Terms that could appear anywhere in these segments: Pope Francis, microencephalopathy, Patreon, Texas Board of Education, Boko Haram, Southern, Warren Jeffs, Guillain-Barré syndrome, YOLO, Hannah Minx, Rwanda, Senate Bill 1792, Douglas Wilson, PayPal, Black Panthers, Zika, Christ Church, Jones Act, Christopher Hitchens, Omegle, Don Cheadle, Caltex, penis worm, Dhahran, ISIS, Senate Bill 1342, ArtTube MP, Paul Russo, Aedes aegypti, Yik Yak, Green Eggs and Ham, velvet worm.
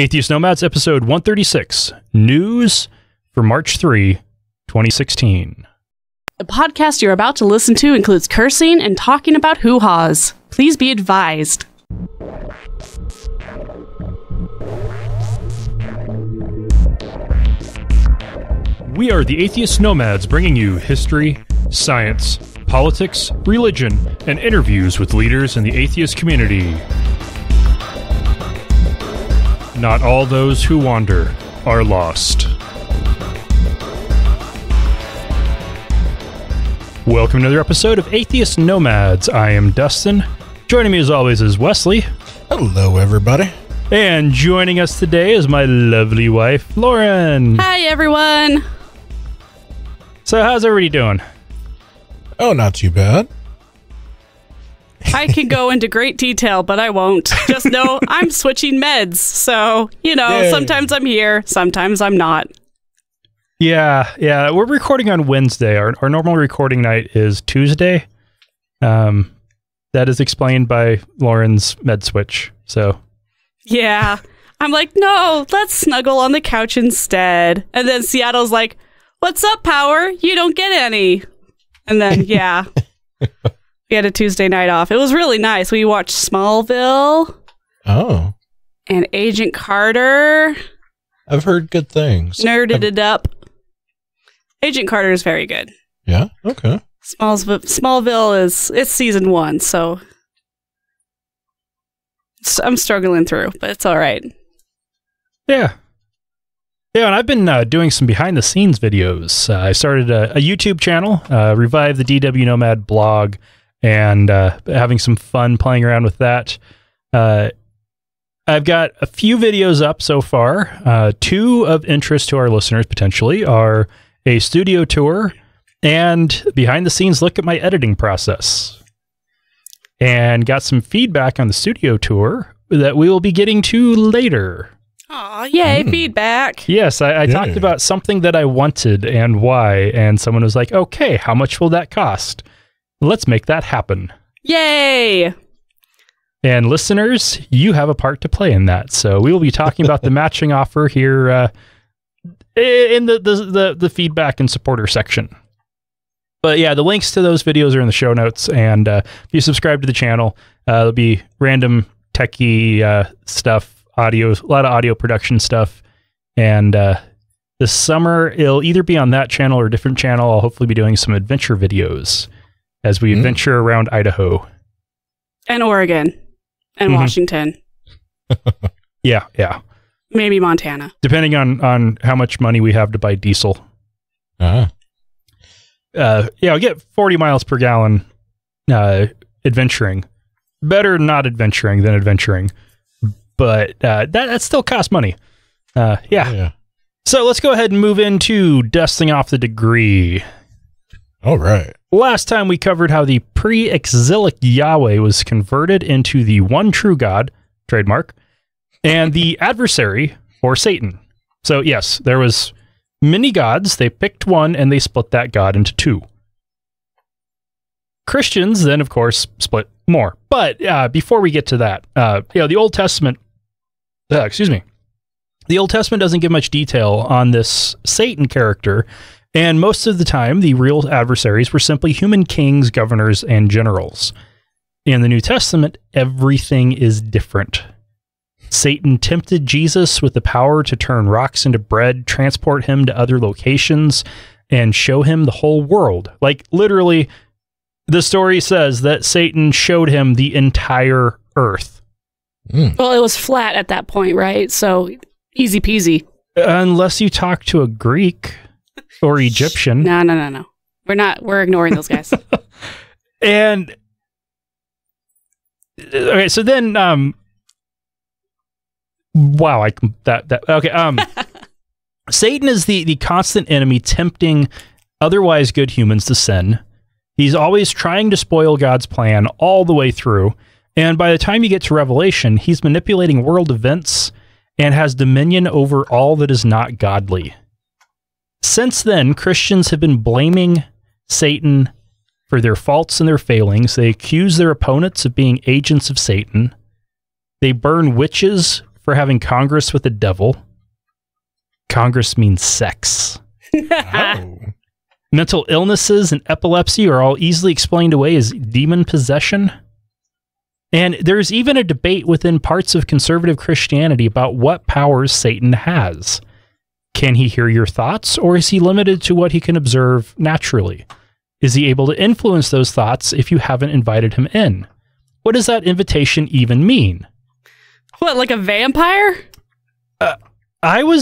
Atheist Nomads, episode 136, news for March 3, 2016. The podcast you're about to listen to includes cursing and talking about hoo-haws. Please be advised. We are the Atheist Nomads, bringing you history, science, politics, religion, and interviews with leaders in the atheist community. Not all those who wander are lost. Welcome to another episode of Atheist Nomads. I am Dustin. Joining me as always is Wesley. Hello, everybody. And joining us today is my lovely wife, Lauren. Hi, everyone. So how's everybody doing? Oh, not too bad. I can go into great detail, but I won't. Just know I'm switching meds. So, you know, sometimes I'm here, sometimes I'm not. Yeah. We're recording on Wednesday. Our normal recording night is Tuesday. That is explained by Lauren's med switch. So, yeah. I'm like, no, let's snuggle on the couch instead. And then Seattle's like, what's up, power? You don't get any. And then, yeah. We had a Tuesday night off. It was really nice. We watched Smallville. Oh. And Agent Carter. I've heard good things. Nerded it up. Agent Carter is very good. Yeah? Okay. Smallville is, it's season one, so I'm struggling through, but it's all right. Yeah. Yeah, and I've been doing some behind-the-scenes videos. I started a YouTube channel, revived the DW Nomad blog, and having some fun playing around with that. I've got a few videos up so far. Two of interest to our listeners, potentially, are a studio tour and behind-the-scenes look at my editing process. And got some feedback on the studio tour that we will be getting to later. Aw, yay, feedback. Yes, I talked about something that I wanted and why, and someone was like, okay, how much will that cost? Let's make that happen. Yay! And listeners, you have a part to play in that. So we will be talking about the matching offer here in the feedback and supporter section. But yeah, the links to those videos are in the show notes. And if you subscribe to the channel, there'll be random techie stuff, audio, a lot of audio production stuff. And this summer, it'll either be on that channel or a different channel. I'll hopefully be doing some adventure videos as we adventure around Idaho. And Oregon. And Washington. Yeah. Maybe Montana. Depending on how much money we have to buy diesel. Yeah, I'll get 40 miles per gallon adventuring. Better not adventuring than adventuring. But that still costs money. Yeah. So let's go ahead and move into dusting off the degree. All right. Last time we covered how the pre-exilic Yahweh was converted into the one true God, trademark, and the adversary, or Satan. So yes, there was many gods. They picked one and they split that god into two. Christians then, of course, split more. But before we get to that, the Old Testament, the Old Testament doesn't give much detail on this Satan character. And most of the time, the real adversaries were simply human kings, governors, and generals. In the New Testament, everything is different. Satan tempted Jesus with the power to turn rocks into bread, transport him to other locations, and show him the whole world. Like, literally, the story says that Satan showed him the entire earth. Well, it was flat at that point, right? So, easy peasy. Unless you talk to a Greek or Egyptian. No. We're ignoring those guys. And okay, so then Satan is the constant enemy tempting otherwise good humans to sin. He's always trying to spoil God's plan all the way through, and by the time you get to Revelation, he's manipulating world events and has dominion over all that is not godly. Since then, Christians have been blaming Satan for their faults and their failings. They accuse their opponents of being agents of Satan. They burn witches for having Congress with the devil. Congress means sex. Oh. Mental illnesses and epilepsy are all easily explained away as demon possession. And there's even a debate within parts of conservative Christianity about what powers Satan has. Can he hear your thoughts, or is he limited to what he can observe naturally? Is he able to influence those thoughts if you haven't invited him in? What does that invitation even mean? What, like a vampire? Yeah,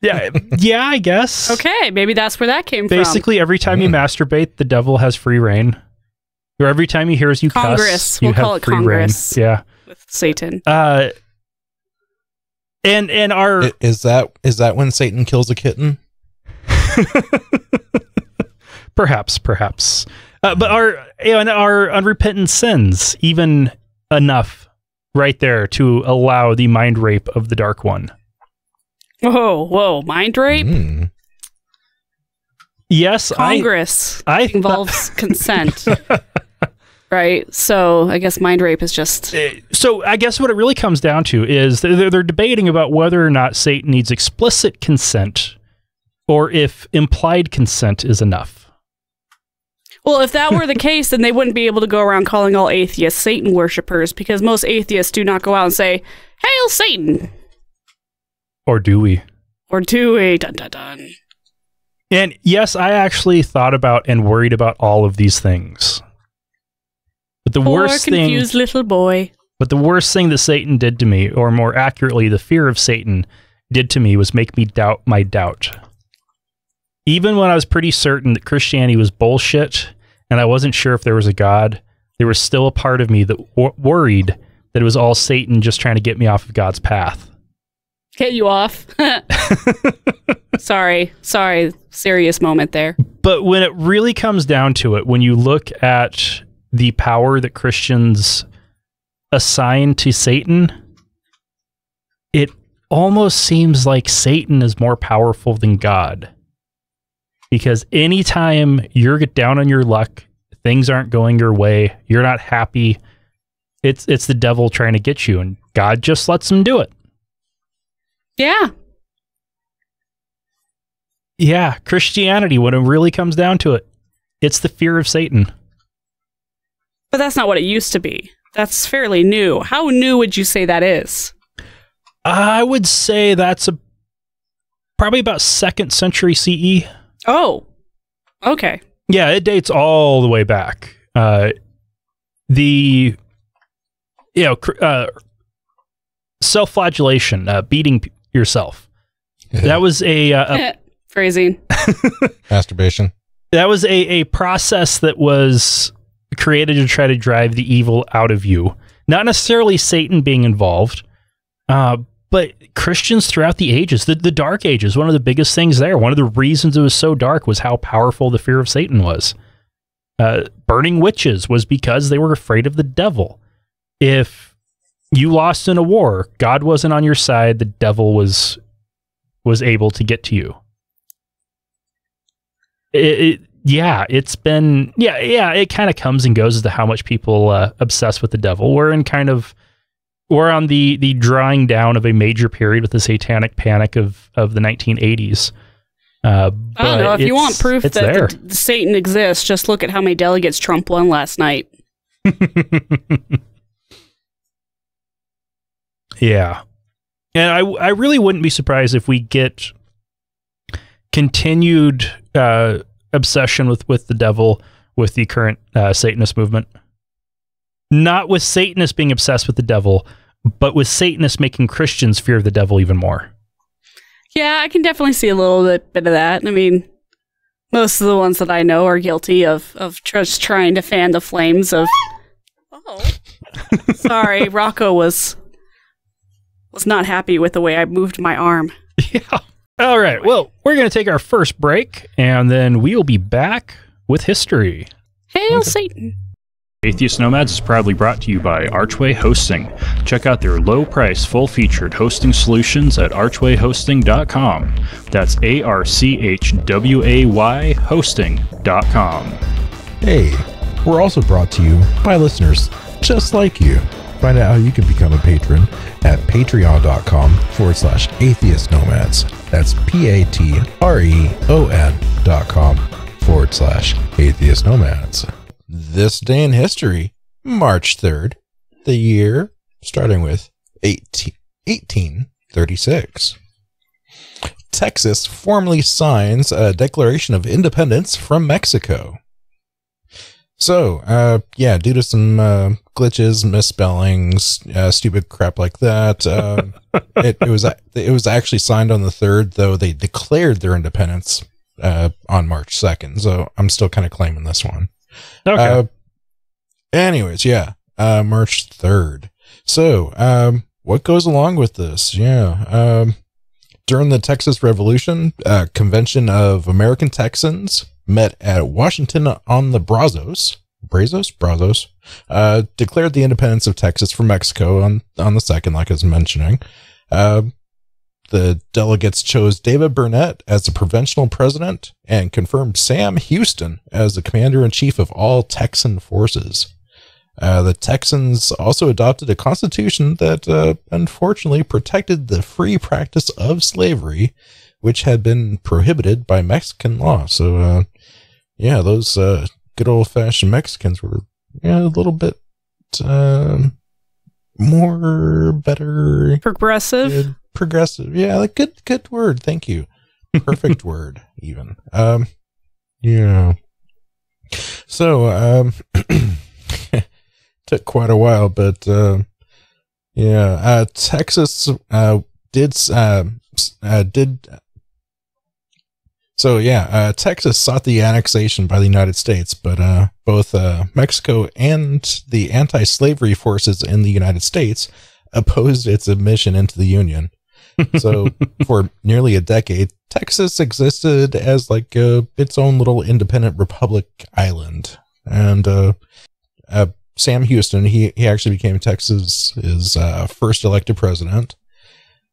I guess. Okay, maybe that's where that came from. Basically, every time you masturbate, the devil has free reign. Or every time he hears you cuss, you have free reign. Yeah, with Satan. And our is that when Satan kills a kitten? Perhaps. But our unrepentant sins, even enough right there to allow the mind rape of the Dark One. Whoa, mind rape? Mm. Yes, Congress involves consent, right? So I guess mind rape is just... So I guess what it really comes down to is they're debating about whether or not Satan needs explicit consent or if implied consent is enough. Well, if that were the case, then they wouldn't be able to go around calling all atheists Satan worshippers, because most atheists do not go out and say, "Hail Satan!" Or do we? Or do we? Dun, dun, dun. And yes, I actually thought about and worried about all of these things. But the worst thing that Satan did to me, or more accurately, the fear of Satan did to me, was make me doubt my doubt. Even when I was pretty certain that Christianity was bullshit, and I wasn't sure if there was a God, there was still a part of me that worried that it was all Satan just trying to get me off of God's path. Get you off. Sorry, serious moment there. But when it really comes down to it, when you look at the power that Christians assign to Satan, it almost seems like Satan is more powerful than God. Because anytime you're down on your luck, things aren't going your way, you're not happy, it's the devil trying to get you, and God just lets him do it. Yeah. Yeah, Christianity, when it really comes down to it, it's the fear of Satan. But that's not what it used to be. That's fairly new. How new would you say that is? I would say that's probably about 2nd century CE. Oh, okay. Yeah, it dates all the way back. Self-flagellation, beating yourself. That was a phrasing. Masturbation. That was a process that was created to try to drive the evil out of you. Not necessarily Satan being involved, but Christians throughout the ages, the Dark Ages, one of the biggest things there, one of the reasons it was so dark was how powerful the fear of Satan was. Burning witches was because they were afraid of the devil. If you lost in a war, God wasn't on your side, the devil was able to get to you. It kind of comes and goes as to how much people obsess with the devil. We're on the drawing down of a major period with the satanic panic of the 1980s. I don't know, if you want proof that the Satan exists, just look at how many delegates Trump won last night. Yeah. And I really wouldn't be surprised if we get continued obsession with the devil with the current Satanist movement. Not with Satanists being obsessed with the devil, but with Satanists making Christians fear the devil even more. Yeah, I can definitely see a little bit of that. I mean, most of the ones that I know are guilty of just trying to fan the flames of... Oh. Sorry, Rocco was not happy with the way I moved my arm. Yeah. All right. Well, we're going to take our first break, and then we'll be back with history. Hail Satan. Atheist Nomads is proudly brought to you by Archway Hosting. Check out their low-price, full-featured hosting solutions at archwayhosting.com. That's ARCHWAY hosting.com. Hey, we're also brought to you by listeners just like you. Find out how you can become a patron at patreon.com/atheistnomads. That's patreon.com/atheistnomads. This day in history, March 3rd, the year starting with 1836. Texas formally signs a Declaration of Independence from Mexico. So, yeah, due to some glitches, misspellings, stupid crap like that, it was actually signed on the 3rd, though they declared their independence on March 2nd. So I'm still kind of claiming this one. Okay. Anyways, yeah, March 3rd. So, what goes along with this? Yeah. During the Texas Revolution, a convention of American Texans met at Washington on the Brazos, declared the independence of Texas from Mexico on the 2nd, like I was mentioning. The delegates chose David Burnett as the provisional president and confirmed Sam Houston as the commander-in-chief of all Texan forces. The Texans also adopted a constitution that unfortunately protected the free practice of slavery, which had been prohibited by Mexican law. So, yeah, those good old-fashioned Mexicans were a little bit more better. Progressive. Good, progressive. Yeah, like good word. Thank you. Perfect word, even. Yeah. So, took quite a while, but yeah, Texas Texas sought the annexation by the United States, but both Mexico and the anti-slavery forces in the United States opposed its admission into the Union. So for nearly a decade, Texas existed as like its own little independent republic island, and Sam Houston, he actually became Texas's first elected president.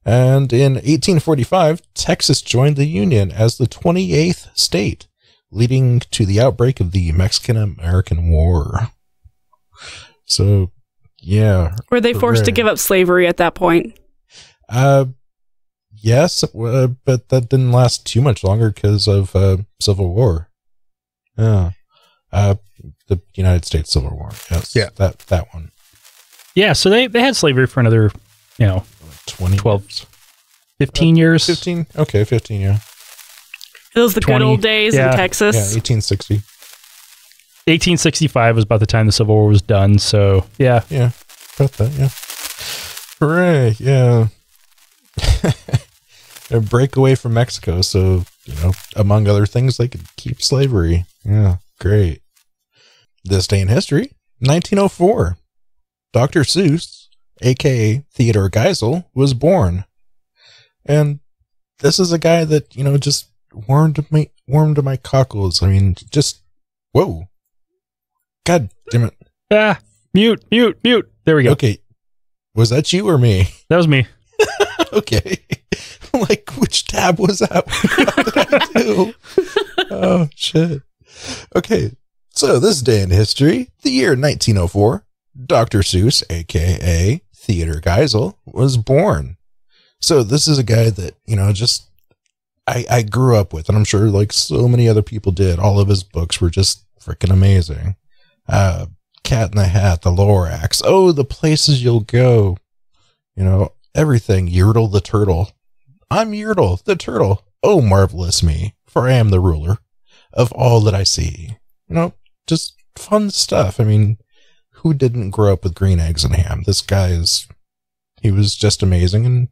And in 1845, Texas joined the Union as the 28th state, leading to the outbreak of the Mexican-American War. So, yeah. Were they forced to give up slavery at that point? Yes, but that didn't last too much longer because of Civil War. Yeah. The United States Civil War. Yes, yeah. That one. Yeah. So they had slavery for another, 15 years. 15. Okay. 15. Yeah. Those the 20, good old days in Texas. Yeah. 1860. 1865 was about the time the Civil War was done. So yeah. Yeah. About that. Yeah. Hooray. Yeah. A breakaway from Mexico. So, among other things, they could keep slavery. Yeah. Great. This day in history, 1904, Dr. Seuss, a.k.a. Theodore Geisel, was born. And this is a guy that, just warmed my cockles. I mean, just, whoa. God damn it. Ah, mute. There we go. Okay. Was that you or me? That was me. Okay. Like, which tab was that? What did I do? Oh, shit. Okay. So this day in history, the year 1904, Dr. Seuss, a.k.a. Theodore Geisel, was born. So this is a guy that, just I grew up with, and I'm sure like so many other people did. All of his books were just freaking amazing. Cat in the Hat, The Lorax, Oh, the Places You'll Go, everything. Yertle the Turtle. I'm Yertle the Turtle. Oh, marvelous me, for I am the ruler of all that I see. Just fun stuff. I mean, who didn't grow up with Green Eggs and Ham? This guy was just amazing, and,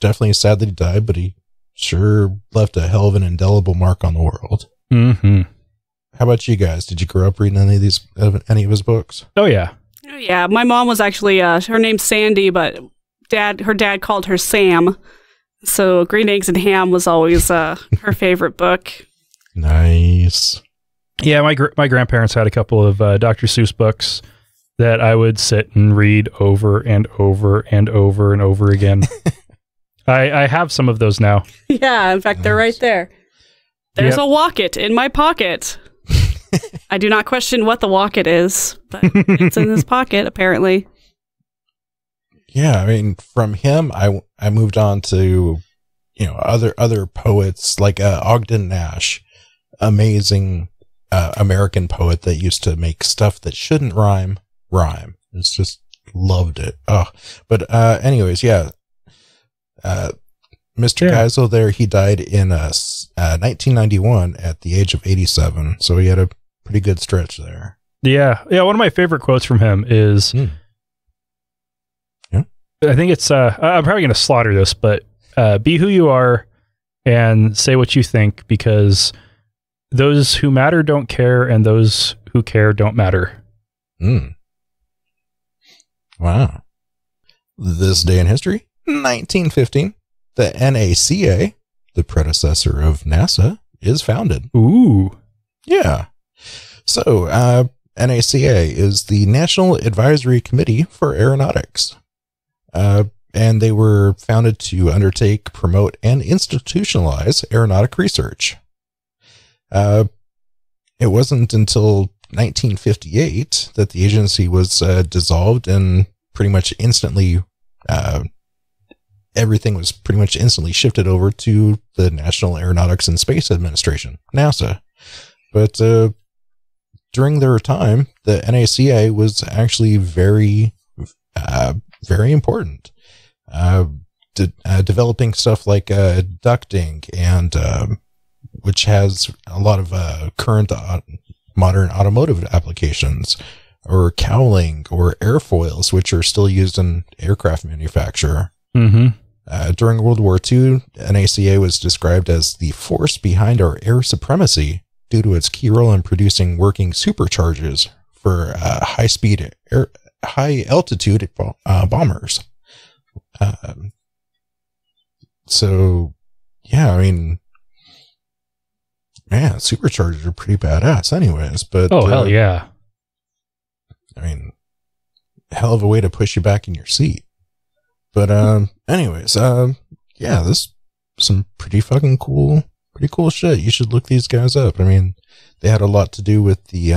definitely sad that he died, but he sure left a hell of an indelible mark on the world. Mm-hmm. How about you guys? Did you grow up reading any of his books? Oh, yeah. Oh, yeah. My mom was actually, her name's Sandy, but her dad called her Sam. So Green Eggs and Ham was always her favorite book. Nice. Yeah, my grandparents had a couple of Dr. Seuss books that I would sit and read over and over and over and over again. I have some of those now. Yeah, in fact, they're right there. There's a locket in my pocket. I do not question what the locket is, but it's in his pocket, apparently. Yeah, I mean, from him, I moved on to, you know, other poets like Ogden Nash, amazing American poet that used to make stuff that shouldn't rhyme. It's just loved it. Oh, but anyways, yeah. Mr. Geisel there, he died in 1991 at the age of 87. So he had a pretty good stretch there. Yeah. Yeah. One of my favorite quotes from him is, I think it's, I'm probably going to slaughter this, but be who you are and say what you think, because those who matter don't care and those who care don't matter. Mm. Wow. This day in history, 1915. The NACA, the predecessor of NASA, is founded. Ooh. Yeah. So, NACA is the National Advisory Committee for Aeronautics. And they were founded to undertake, promote, and institutionalize aeronautic research. It wasn't until 1958 that the agency was dissolved and pretty much instantly everything was pretty much instantly shifted over to the National Aeronautics and Space Administration, NASA. But during their time, the NACA was actually very important. Developing stuff like ducting, and which has a lot of current modern automotive applications, or cowling, or airfoils, which are still used in aircraft manufacture. Mm-hmm. During World War II, NACA was described as the force behind our air supremacy due to its key role in producing working superchargers for high altitude bombers. So, yeah, I mean, man, superchargers are pretty badass anyways, but oh, hell yeah. I mean, hell of a way to push you back in your seat. But, anyways, yeah, this some pretty fucking cool, pretty cool shit. You should look these guys up. I mean, they had a lot to do with the,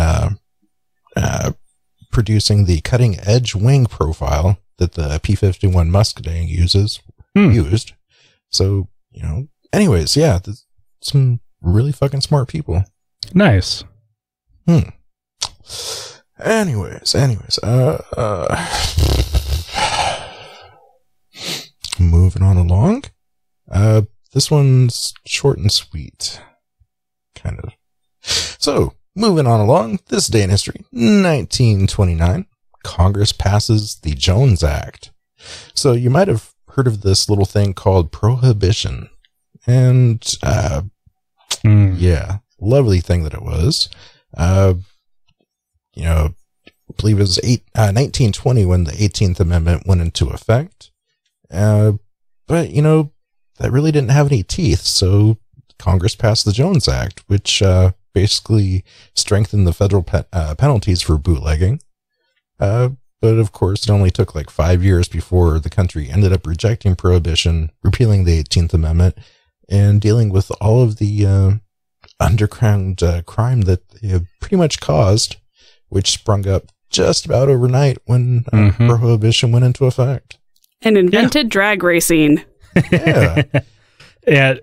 producing the cutting edge wing profile that the P-51 Mustang used. So, you know, anyways, yeah, some really fucking smart people. Nice. Hmm. Anyways, moving on along. This one's short and sweet, kind of. So, moving on along, this day in history, 1929, Congress passes the Jones Act. So you might have heard of this little thing called Prohibition, and yeah, lovely thing that it was. You know, I believe it was 1920 when the 18th Amendment went into effect. But you know, that really didn't have any teeth. So Congress passed the Jones Act, which, basically strengthened the federal penalties for bootlegging. But of course it only took like 5 years before the country ended up rejecting Prohibition, repealing the 18th Amendment, and dealing with all of the, underground, crime that they have pretty much caused, which sprung up just about overnight when Prohibition went into effect. And invented drag racing. Yeah. And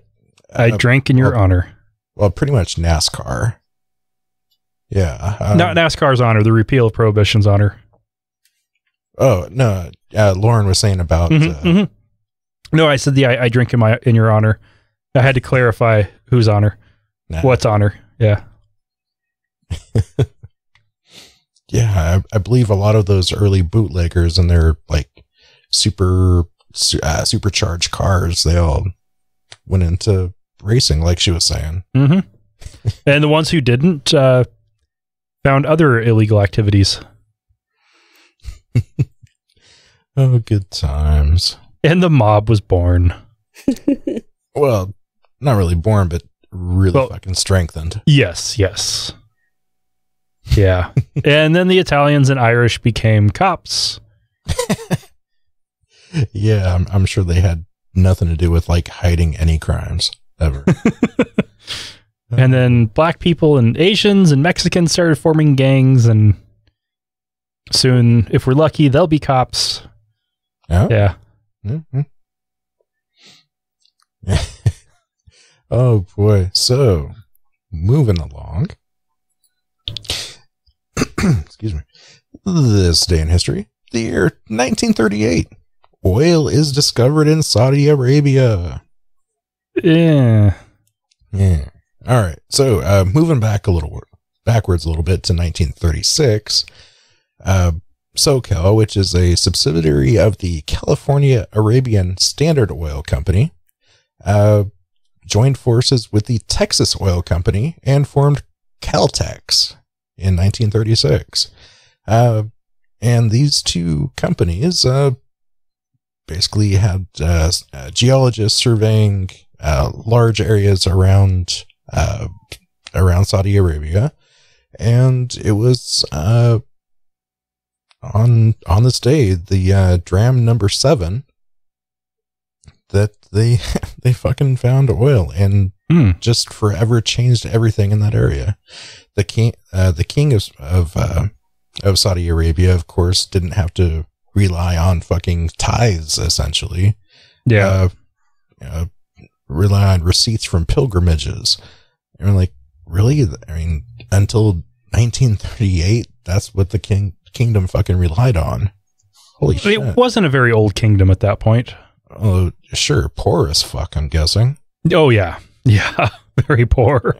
I drank in your honor. Well, pretty much NASCAR. Yeah. Not NASCAR's honor, the repeal of Prohibition's honor. Oh, no. Lauren was saying about... No, I said the I drink in your honor. I had to clarify whose honor. Nah. What's honor. Yeah. Yeah, I believe a lot of those early bootleggers and their, like, supercharged cars, they all went into racing, like she was saying. And the ones who didn't found other illegal activities. Oh, good times. And the mob was born. Well, not really born, but really fucking strengthened. Yes. Yeah. And then the Italians and Irish became cops. Yeah, I'm sure they had nothing to do with, like, hiding any crimes ever. And then black people and Asians and Mexicans started forming gangs, and soon, if we're lucky, they'll be cops. Oh. Yeah. Mm-hmm. Oh, boy. So, moving along. Excuse me. This day in history, the year 1938. Oil is discovered in Saudi Arabia. Yeah. Yeah. All right. So, moving backwards a little bit to 1936. SoCal, which is a subsidiary of the California Arabian Standard Oil Company, joined forces with the Texas Oil Company and formed Caltex in 1936. And these two companies basically had geologists surveying large areas around Saudi Arabia. And it was on this day, the dram number 7, that they fucking found oil and just forever changed everything in that area. The king of Saudi Arabia, of course, didn't have to rely on fucking tithes, essentially. Yeah. Rely on receipts from pilgrimages. I mean, like, really? I mean, until 1938, that's what the kingdom fucking relied on. Holy shit. It wasn't a very old kingdom at that point. Oh, sure. Poor as fuck, I'm guessing. Oh, yeah. Yeah. Very poor.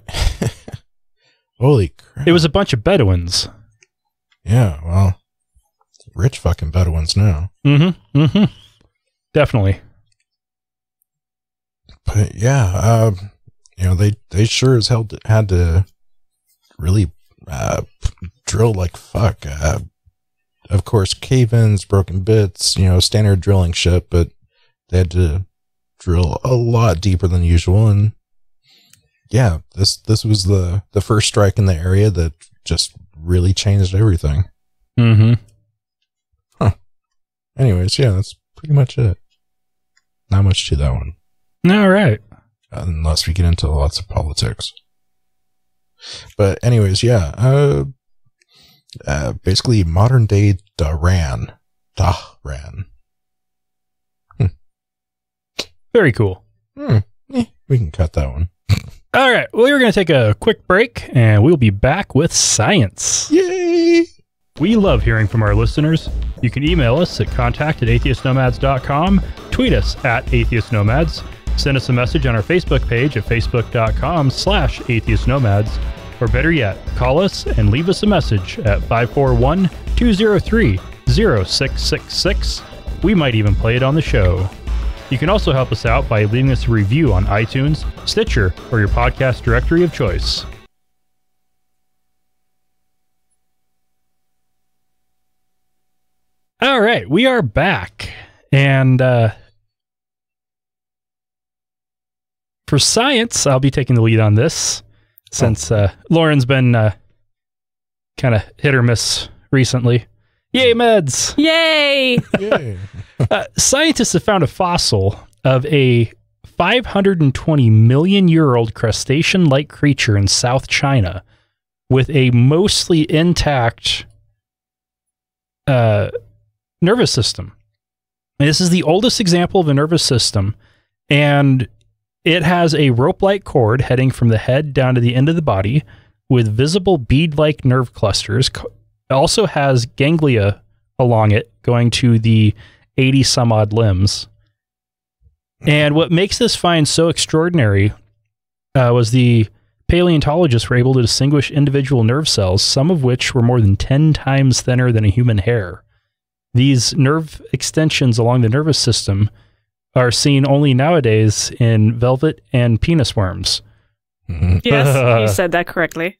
Holy crap. It was a bunch of Bedouins. Yeah, well, rich fucking Bedouins now. Mm-hmm. Mm-hmm. Definitely. But yeah, you know, they sure as hell had to really drill like fuck. Of course, cave-ins, broken bits, you know, standard drilling shit, but they had to drill a lot deeper than usual. And yeah, this was the first strike in the area that just really changed everything. Mm-hmm. Huh. Anyways, yeah, that's pretty much it. Not much to that one. All right. Unless we get into lots of politics. But anyways, yeah. Basically, modern day Dhahran. Dhahran. Very cool. We can cut that one. All right. Well, we're going to take a quick break, and we'll be back with science. Yay! We love hearing from our listeners. You can email us at contact@atheistnomads.com, tweet us at atheistnomads, send us a message on our Facebook page at facebook.com/atheistnomads, or better yet, call us and leave us a message at 541-203-0666. We might even play it on the show. You can also help us out by leaving us a review on iTunes, Stitcher, or your podcast directory of choice. All right, we are back. And for science, I'll be taking the lead on this since Lauren's been kind of hit or miss recently. Yay, meds! Yay! Yay. Scientists have found a fossil of a 520 million year old crustacean-like creature in South China with a mostly intact nervous system. And this is the oldest example of a nervous system, and it has a rope-like cord heading from the head down to the end of the body with visible bead-like nerve clusters. It also has ganglia along it going to the 80 some odd limbs. And what makes this find so extraordinary was the paleontologists were able to distinguish individual nerve cells, some of which were more than 10 times thinner than a human hair. These nerve extensions along the nervous system are seen only nowadays in velvet and penis worms. Yes, you said that correctly.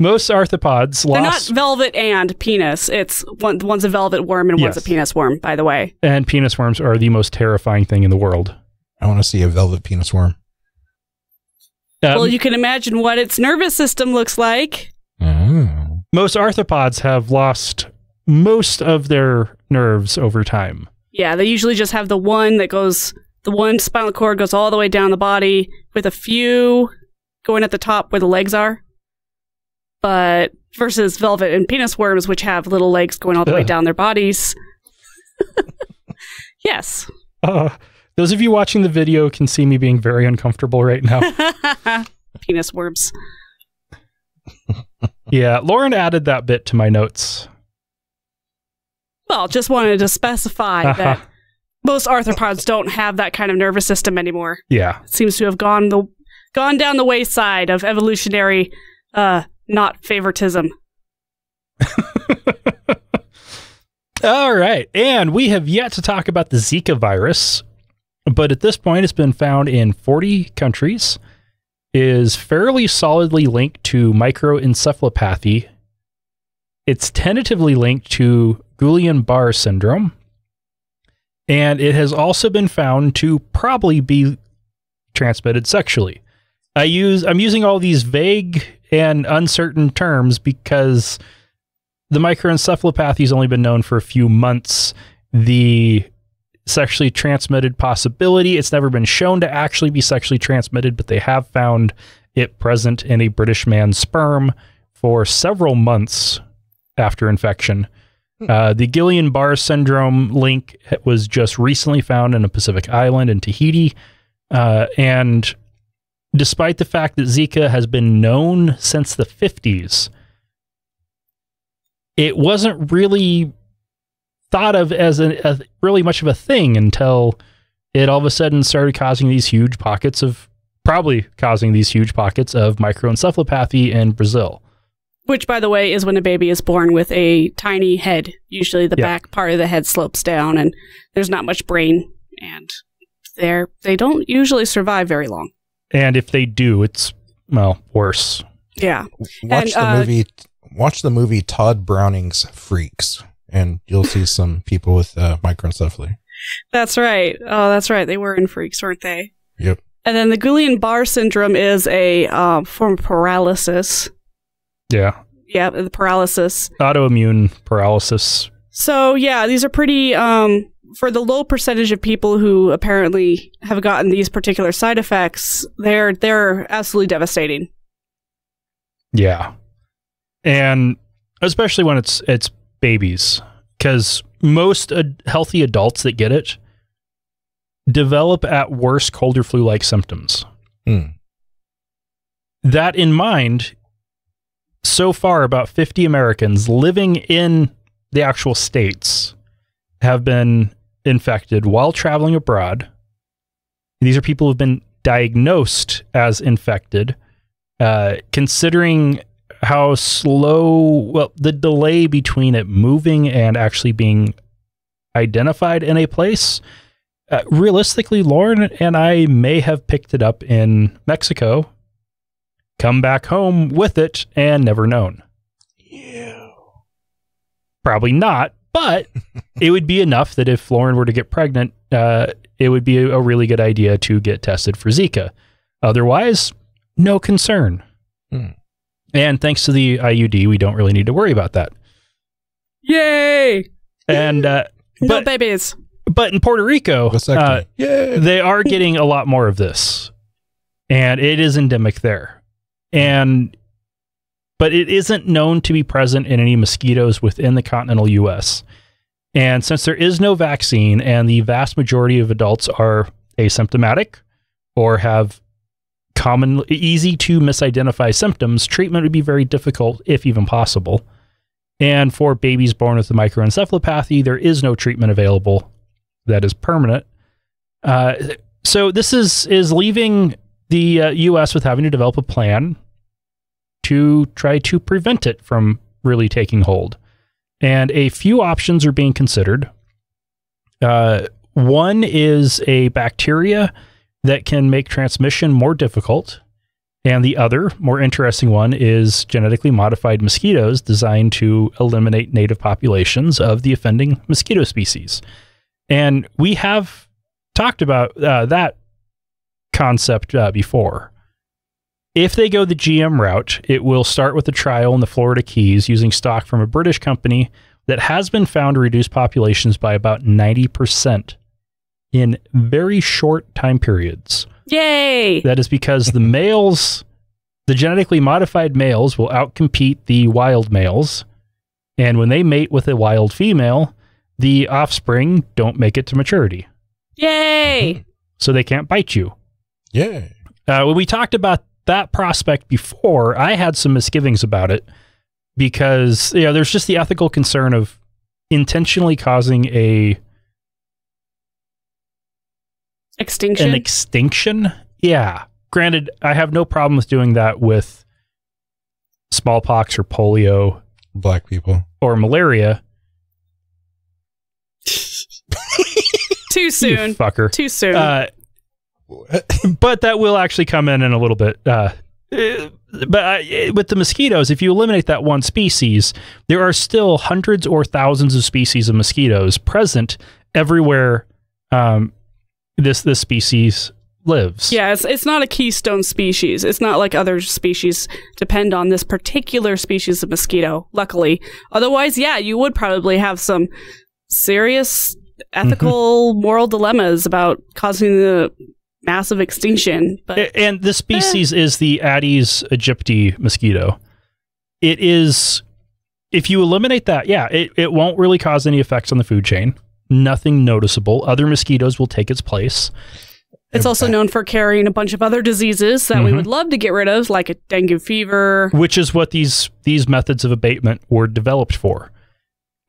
Most arthropods lost... They're not velvet and penis. It's one's a velvet worm and one's a penis worm, by the way. And penis worms are the most terrifying thing in the world. I want to see a velvet penis worm. Well, you can imagine what its nervous system looks like. Oh. Most arthropods have lost most of their nerves over time. Yeah, they usually just have the one that goes... The one spinal cord goes all the way down the body with a few going at the top where the legs are. But versus velvet and penis worms, which have little legs going all the way down their bodies. Yes. Those of you watching the video can see me being very uncomfortable right now. Penis worms. Yeah, Lauren added that bit to my notes. Well, just wanted to specify that most arthropods don't have that kind of nervous system anymore. Yeah. It seems to have gone down the wayside of evolutionary not favoritism. All right. And we have yet to talk about the Zika virus, but at this point it's been found in 40 countries, is fairly solidly linked to microencephalopathy. It's tentatively linked to Guillain-Barré syndrome, and it has also been found to probably be transmitted sexually. I'm using all these vague and uncertain terms because the microencephalopathy has only been known for a few months. The sexually transmitted possibility, it's never been shown to actually be sexually transmitted, but they have found it present in a British man's sperm for several months after infection. The Guillain-Barré syndrome link was just recently found in a Pacific island in Tahiti. And despite the fact that Zika has been known since the 50s, it wasn't really thought of as really much of a thing until it all of a sudden started causing these huge pockets of, microencephalopathy in Brazil. Which, by the way, is when a baby is born with a tiny head. Usually the back part of the head slopes down and there's not much brain, and they don't usually survive very long. And if they do, it's, well, worse. Yeah. Watch the movie Todd Browning's Freaks, and you'll see some people with microencephaly. That's right. Oh, that's right. They were in Freaks, weren't they? Yep. And then the Guillain-Barré syndrome is a form of paralysis. Yeah. Yeah, the paralysis. Autoimmune paralysis. So, yeah, these are pretty, for the low percentage of people who apparently have gotten these particular side effects, they're absolutely devastating. Yeah. And especially when it's babies, because most healthy adults that get it develop at worst cold or flu-like symptoms. Mm. That in mind, so far about 50 Americans living in the actual states have been infected while traveling abroad. These are people who have been diagnosed as infected, considering how slow, well, the delay between it moving and actually being identified in a place. Realistically, Lauren and I may have picked it up in Mexico, come back home with it, and never known. Yeah. Probably not, but it would be enough that if Lauren were to get pregnant, it would be a really good idea to get tested for Zika. Otherwise, no concern. Hmm. And thanks to the IUD, we don't really need to worry about that. Yay! And no babies. But in Puerto Rico, they are getting a lot more of this, and it is endemic there. But it isn't known to be present in any mosquitoes within the continental U.S. And since there is no vaccine, and the vast majority of adults are asymptomatic or have common, easy to misidentify symptoms, treatment would be very difficult, if even possible. And for babies born with the microencephalopathy, there is no treatment available that is permanent. So this is leaving the U.S. with having to develop a plan to try to prevent it from really taking hold. And a few options are being considered. One is a bacteria that can make transmission more difficult. And the other, more interesting one, is genetically modified mosquitoes designed to eliminate native populations of the offending mosquito species. And we have talked about that concept before. If they go the GM route, it will start with a trial in the Florida Keys using stock from a British company that has been found to reduce populations by about 90%. In very short time periods. Yay! That is because the males, the genetically modified males, will outcompete the wild males. And when they mate with a wild female, the offspring don't make it to maturity. Yay! Mm-hmm. So they can't bite you. Yay. When we talked about that prospect before, I had some misgivings about it because, you know, there's just the ethical concern of intentionally causing a... extinction? An extinction? Yeah. Granted, I have no problem with doing that with smallpox or polio. Black people. Or malaria. Too soon. You fucker. Too soon. But that will actually come in a little bit. But with the mosquitoes, if you eliminate that one species, there are still hundreds or thousands of species of mosquitoes present everywhere this species lives. Yeah, it's not a keystone species. It's not like other species depend on this particular species of mosquito, luckily. Otherwise, yeah, you would probably have some serious ethical, moral dilemmas about causing the massive extinction. But, and this species is the Aedes aegypti mosquito. It is, if you eliminate that, yeah, it won't really cause any effects on the food chain. Nothing noticeable. Other mosquitoes will take its place. It's also known for carrying a bunch of other diseases that we would love to get rid of, like a dengue fever. Which is what these methods of abatement were developed for.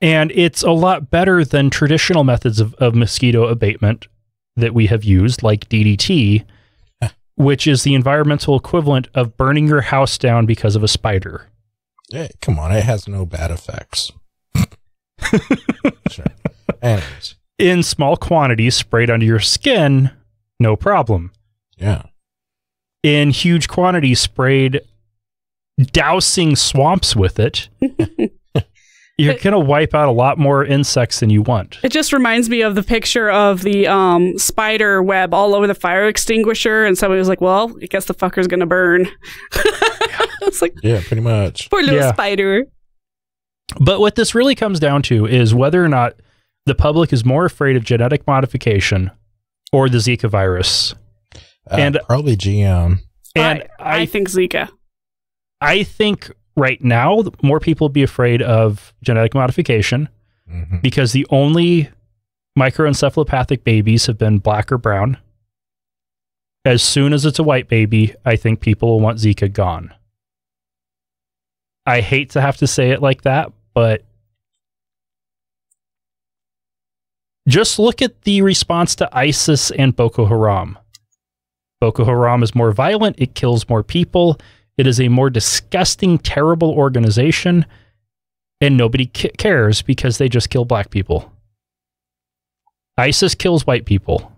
And it's a lot better than traditional methods of mosquito abatement that we have used, like DDT, which is the environmental equivalent of burning your house down because of a spider. Hey, come on. It has no bad effects. Sure. Anyways. In small quantities sprayed under your skin, no problem. Yeah. In huge quantities sprayed, dousing swamps with it, you're going to wipe out a lot more insects than you want. It just reminds me of the picture of the spider web all over the fire extinguisher, and somebody was like, well, I guess the fucker's going to burn. It's like, yeah, pretty much. Poor little spider. But what this really comes down to is whether or not the public is more afraid of genetic modification or the Zika virus. And probably GM. And I think Zika. I think right now, more people would be afraid of genetic modification because the only microencephalopathic babies have been black or brown. As soon as it's a white baby, I think people will want Zika gone. I hate to have to say it like that, but just look at the response to ISIS and Boko Haram. Boko Haram is more violent. It kills more people. It is a more disgusting, terrible organization, and nobody cares because they just kill black people. ISIS kills white people.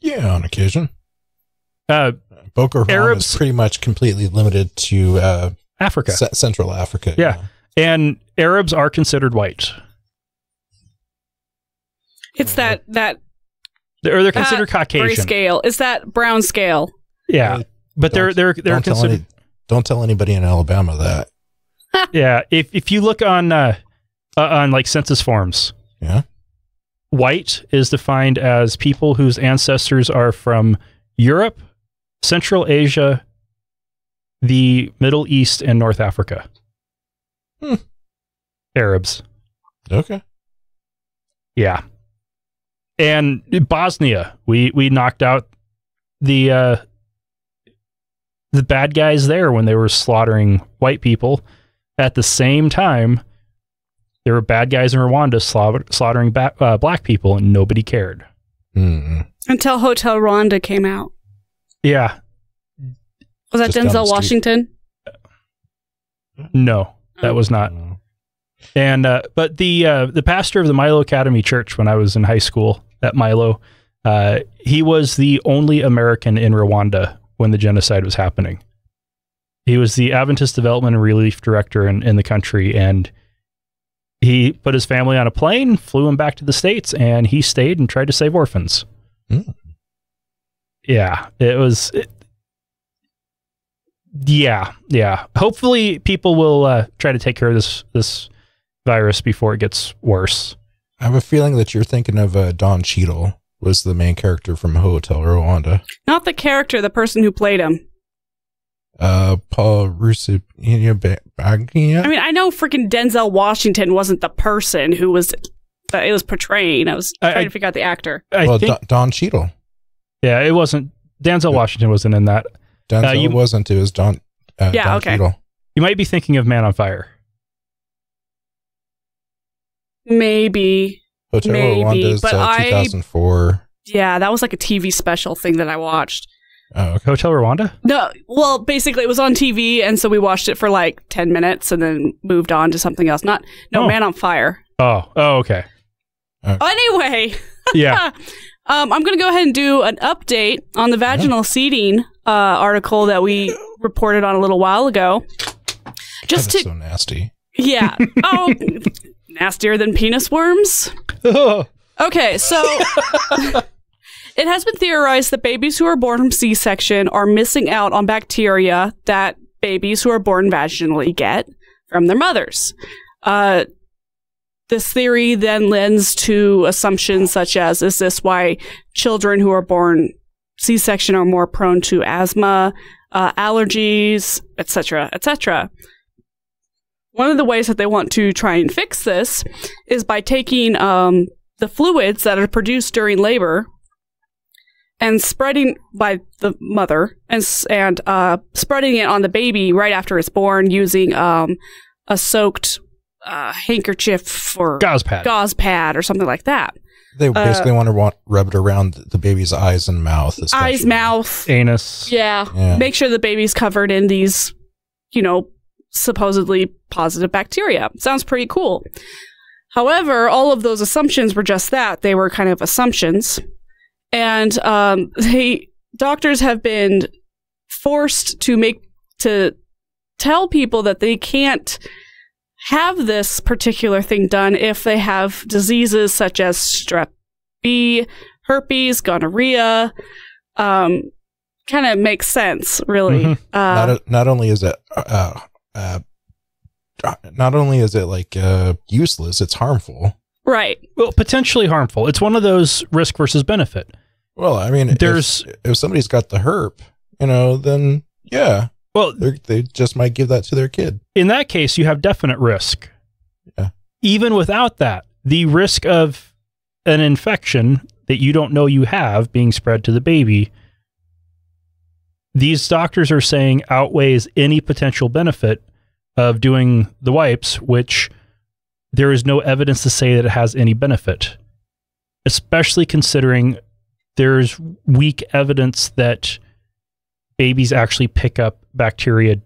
Yeah, on occasion. Boko Haram is pretty much completely limited to... Africa. Central Africa. Yeah. You know. And Arabs are considered white. It's that they're considered Caucasian. Gray scale. It's that brown scale. Yeah. But they're considered. Don't tell anybody in Alabama that. Yeah. If you look on like census forms. Yeah. White is defined as people whose ancestors are from Europe, Central Asia, the Middle East, and North Africa. Hmm. Arabs. Okay. Yeah. And Bosnia, we knocked out the bad guys there when they were slaughtering white people. At the same time, there were bad guys in Rwanda slaughtering black people, and nobody cared. Until Hotel Rwanda came out. Yeah. Was that Denzel Washington? No, that was not. And but the pastor of the Milo Academy Church when I was in high school at Milo, he was the only American in Rwanda when the genocide was happening. He was the Adventist Development and Relief Director in the country, and he put his family on a plane, flew him back to the States, and he stayed and tried to save orphans. Yeah, it was... Yeah. Hopefully people will try to take care of this virus before it gets worse. I have a feeling that you're thinking of Don Cheadle was the main character from Hotel Rwanda. Not the character, the person who played him. Paul Russo. I mean, I know freaking Denzel Washington wasn't the person who was that it was portraying. I was trying to figure out the actor. Don Cheadle. Yeah, it wasn't. Denzel Washington wasn't in that. Denzel wasn't. It was Don. Don Cheadle. You might be thinking of Man on Fire. Maybe. Hotel Rwanda is 2004. Yeah, that was like a TV special thing that I watched. Oh, okay. Hotel Rwanda? No, well, basically it was on TV, and so we watched it for like 10 minutes and then moved on to something else. Man on Fire. Oh, okay. Anyway. Yeah. I'm going to go ahead and do an update on the vaginal seeding article that we reported on a little while ago. Just so nasty. Yeah. Oh, nastier than penis worms. Okay, so it has been theorized that babies who are born from C-section are missing out on bacteria that babies who are born vaginally get from their mothers. This theory then lends to assumptions such as, is this why children who are born C-section are more prone to asthma, allergies, etc., etc.? One of the ways that they want to try and fix this is by taking the fluids that are produced during labor and spreading by the mother and spreading it on the baby right after it's born using a soaked handkerchief or gauze pad or something like that. They basically want to rub it around the baby's eyes and mouth. Especially. Eyes, mouth. Anus. Yeah. Make sure the baby's covered in these, you know, supposedly positive bacteria. Sounds pretty cool. However, all of those assumptions were just that. They were kind of assumptions. And doctors have been forced to tell people that they can't have this particular thing done if they have diseases such as strep B, herpes, gonorrhea. Kind of makes sense, really. Mm-hmm. Not only is it useless, it's harmful. Right. Well, potentially harmful. It's one of those risk versus benefit. Well, I mean, if somebody's got the herp, you know, then yeah. Well, they just might give that to their kid. In that case, you have definite risk. Yeah. Even without that, the risk of an infection that you don't know you have being spread to the baby, these doctors are saying outweighs any potential benefit of doing the wipes, which there is no evidence to say that it has any benefit, especially considering there's weak evidence that babies actually pick up bacteria,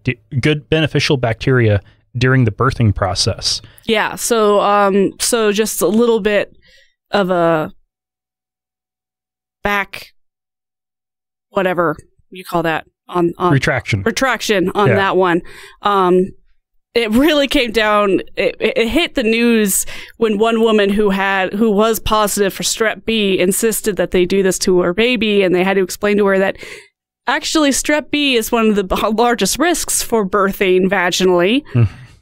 good beneficial bacteria during the birthing process. Yeah. So, so just a little bit of a back, whatever you call that, on retraction on that one. It really came down. It hit the news when one woman who was positive for strep B insisted that they do this to her baby, and they had to explain to her that actually strep B is one of the largest risks for birthing vaginally,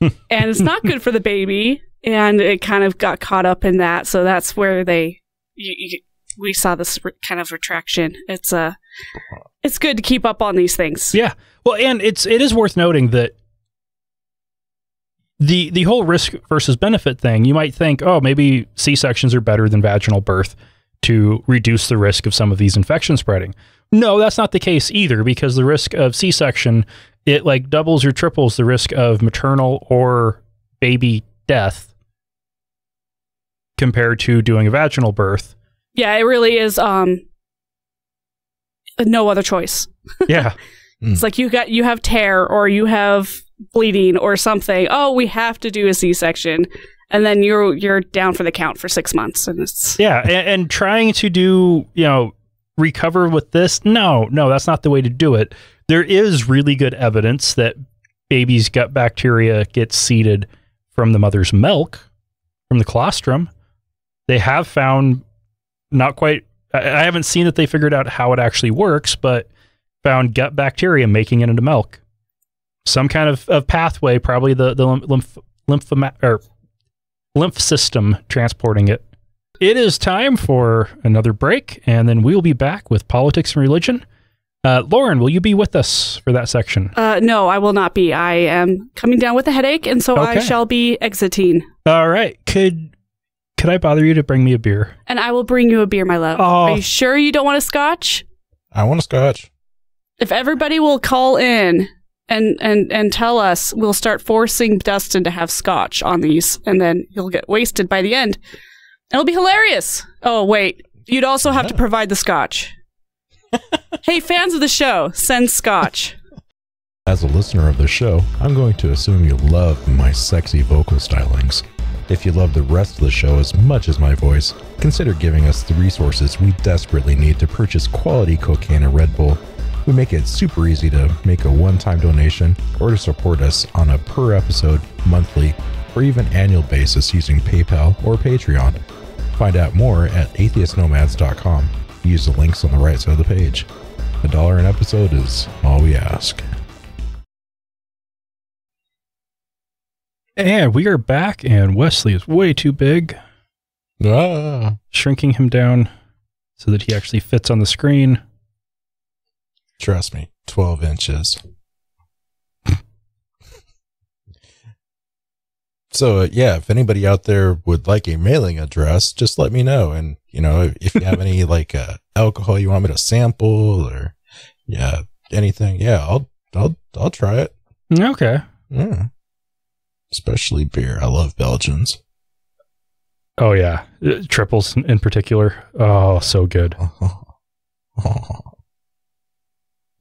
and it's not good for the baby. And it kind of got caught up in that, so that's where we saw this kind of retraction. It's good to keep up on these things. Yeah, well, and it is worth noting that. The whole risk versus benefit thing, you might think, oh, maybe C-sections are better than vaginal birth to reduce the risk of some of these infections spreading. No, that's not the case either, because the risk of C-section, it like doubles or triples the risk of maternal or baby death compared to doing a vaginal birth. Yeah, it really is no other choice. Yeah. It's like you have tear or you have bleeding or something. Oh, we have to do a C-section, and then you're down for the count for 6 months. And it's and trying to do, you know, recover with this. No, that's not the way to do it. There is really good evidence that baby's gut bacteria gets seeded from the mother's milk, from the colostrum. They have found not quite. I haven't seen that they figured out how it actually works, but found gut bacteria making it into milk. Some kind of pathway, probably the lymph system transporting it. It is time for another break, and then we'll be back with politics and religion. Lauren, will you be with us for that section? No, I will not be. I am coming down with a headache, and so I shall be exiting. All right. Could could I bother you to bring me a beer? And I will bring you a beer, my love. Oh. Are you sure you don't want a scotch? I want a scotch. If everybody will call in and tell us, we'll start forcing Dustin to have scotch on these, and then he'll get wasted by the end. It'll be hilarious. Oh, wait. You'd also have to provide the scotch. Hey, fans of the show, send scotch. As a listener of the show, I'm going to assume you love my sexy vocal stylings. If you love the rest of the show as much as my voice, consider giving us the resources we desperately need to purchase quality cocaine and Red Bull. We make it super easy to make a one-time donation or to support us on a per-episode, monthly, or even annual basis using PayPal or Patreon. Find out more at atheistnomads.com. Use the links on the right side of the page. $1 an episode is all we ask. And we are back, and Wesley is way too big. Ah. Shrinking him down so that he actually fits on the screen. Trust me, 12 inches. So, yeah, if anybody out there would like a mailing address, just let me know. And, you know, if you have any, like, alcohol you want me to sample or, yeah, anything, yeah, I'll try it. Okay. Yeah. Especially beer. I love Belgians. Oh, yeah. Triples in particular. Oh, so good.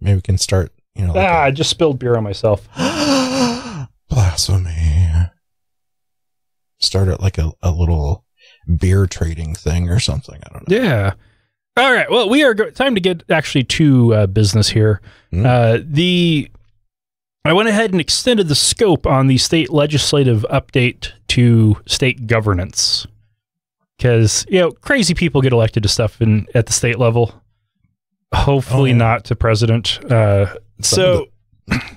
Maybe we can start, you know. Like I just spilled beer on myself. Blasphemy. Start at like a little beer trading thing or something. I don't know. Yeah. All right. Well, we are time to get actually to business here. Mm. I went ahead and extended the scope on the state legislative update to state governance, because, you know, crazy people get elected to stuff at the state level. Hopefully not to president. So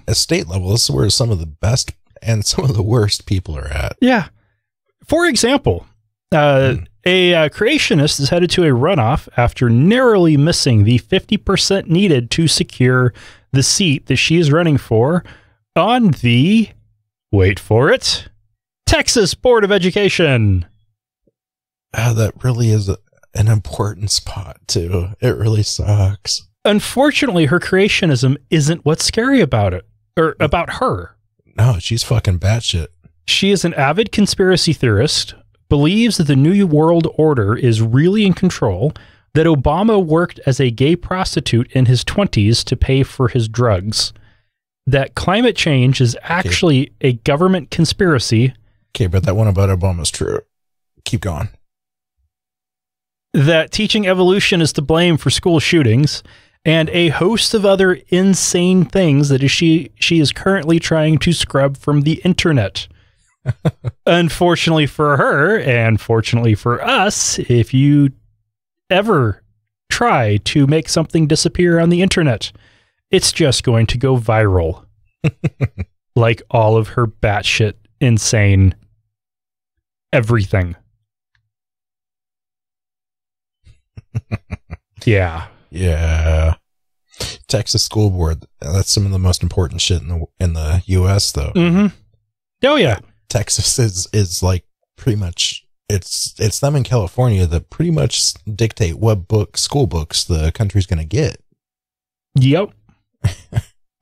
at state level, this is where some of the best and some of the worst people are at. Yeah. For example, a creationist is headed to a runoff after narrowly missing the 50% needed to secure the seat that she is running for on the, wait for it, Texas Board of Education. That really is an important spot, too. It really sucks. Unfortunately, her creationism isn't what's scary about it, or about her. No, she's fucking batshit. She is an avid conspiracy theorist, believes that the New World Order is really in control, that Obama worked as a gay prostitute in his 20s to pay for his drugs, that climate change is actually a government conspiracy. Okay, but that one about Obama's true. Keep going. That teaching evolution is to blame for school shootings, and a host of other insane things that she is currently trying to scrub from the internet. Unfortunately for her, and fortunately for us, if you ever try to make something disappear on the internet, it's just going to go viral. Like all of her batshit insane everything. Yeah. Yeah. Texas school board. That's some of the most important shit in the U.S. though. Mm-hmm. Oh yeah. Texas is like pretty much it's them in California that pretty much dictate what school books the country's going to get. Yep.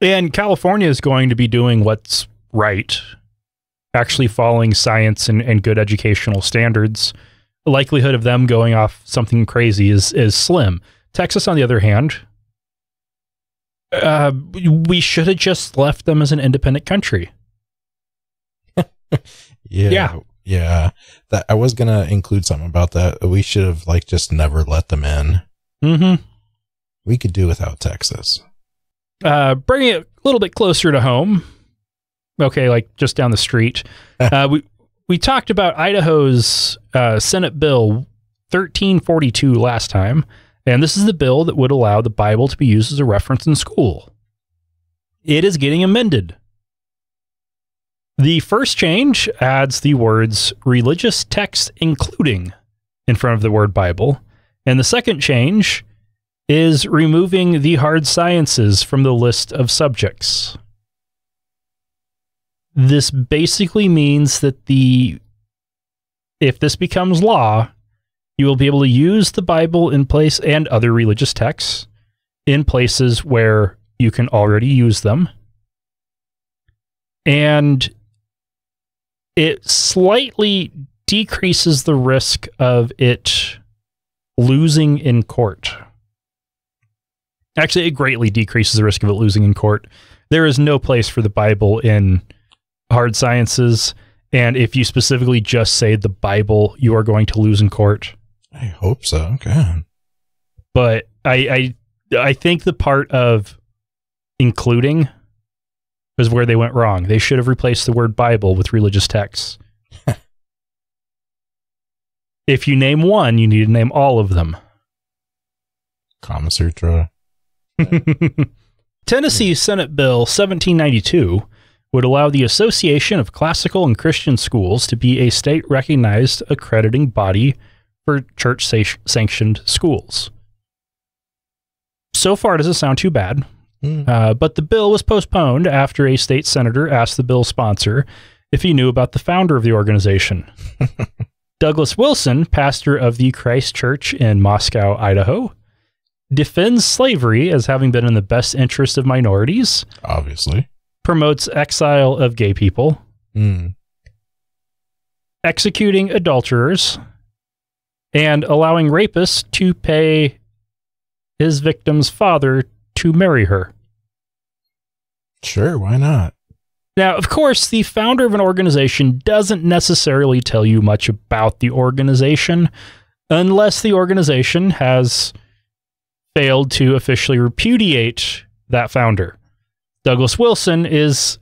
And California is going to be doing what's right, actually following science and good educational standards. The likelihood of them going off something crazy is slim. Texas, on the other hand, we should have just left them as an independent country. Yeah. That I was gonna include something about that. We should have like just never let them in. Mm-hmm. We could do without Texas. Bringing it a little bit closer to home. Okay, like just down the street. we talked about Idaho's Senate Bill 1342 last time, and this is the bill that would allow the Bible to be used as a reference in school. It is getting amended. The first change adds the words religious texts including in front of the word Bible, and the second change is removing the hard sciences from the list of subjects. This basically means that the if this becomes law, you will be able to use the Bible in place and other religious texts in places where you can already use them. And it slightly decreases the risk of it losing in court. Actually, it greatly decreases the risk of it losing in court. There is no place for the Bible in hard sciences. And if you specifically just say the Bible, you are going to lose in court. I hope so. God. But I think the part of including was where they went wrong. They should have replaced the word Bible with religious texts. If you name one, you need to name all of them. Kama Sutra. Tennessee Senate Bill 1792 would allow the Association of Classical and Christian Schools to be a state-recognized accrediting body for church-sanctioned schools. So far, it doesn't sound too bad, but the bill was postponed after a state senator asked the bill's sponsor if he knew about the founder of the organization. Douglas Wilson, pastor of the Christ Church in Moscow, Idaho, defends slavery as having been in the best interest of minorities. Obviously. Promotes exile of gay people. Executing adulterers. And allowing rapists to pay his victim's father to marry her. Sure, why not? Now, of course, the founder of an organization doesn't necessarily tell you much about the organization unless the organization has failed to officially repudiate that founder. Douglas Wilson is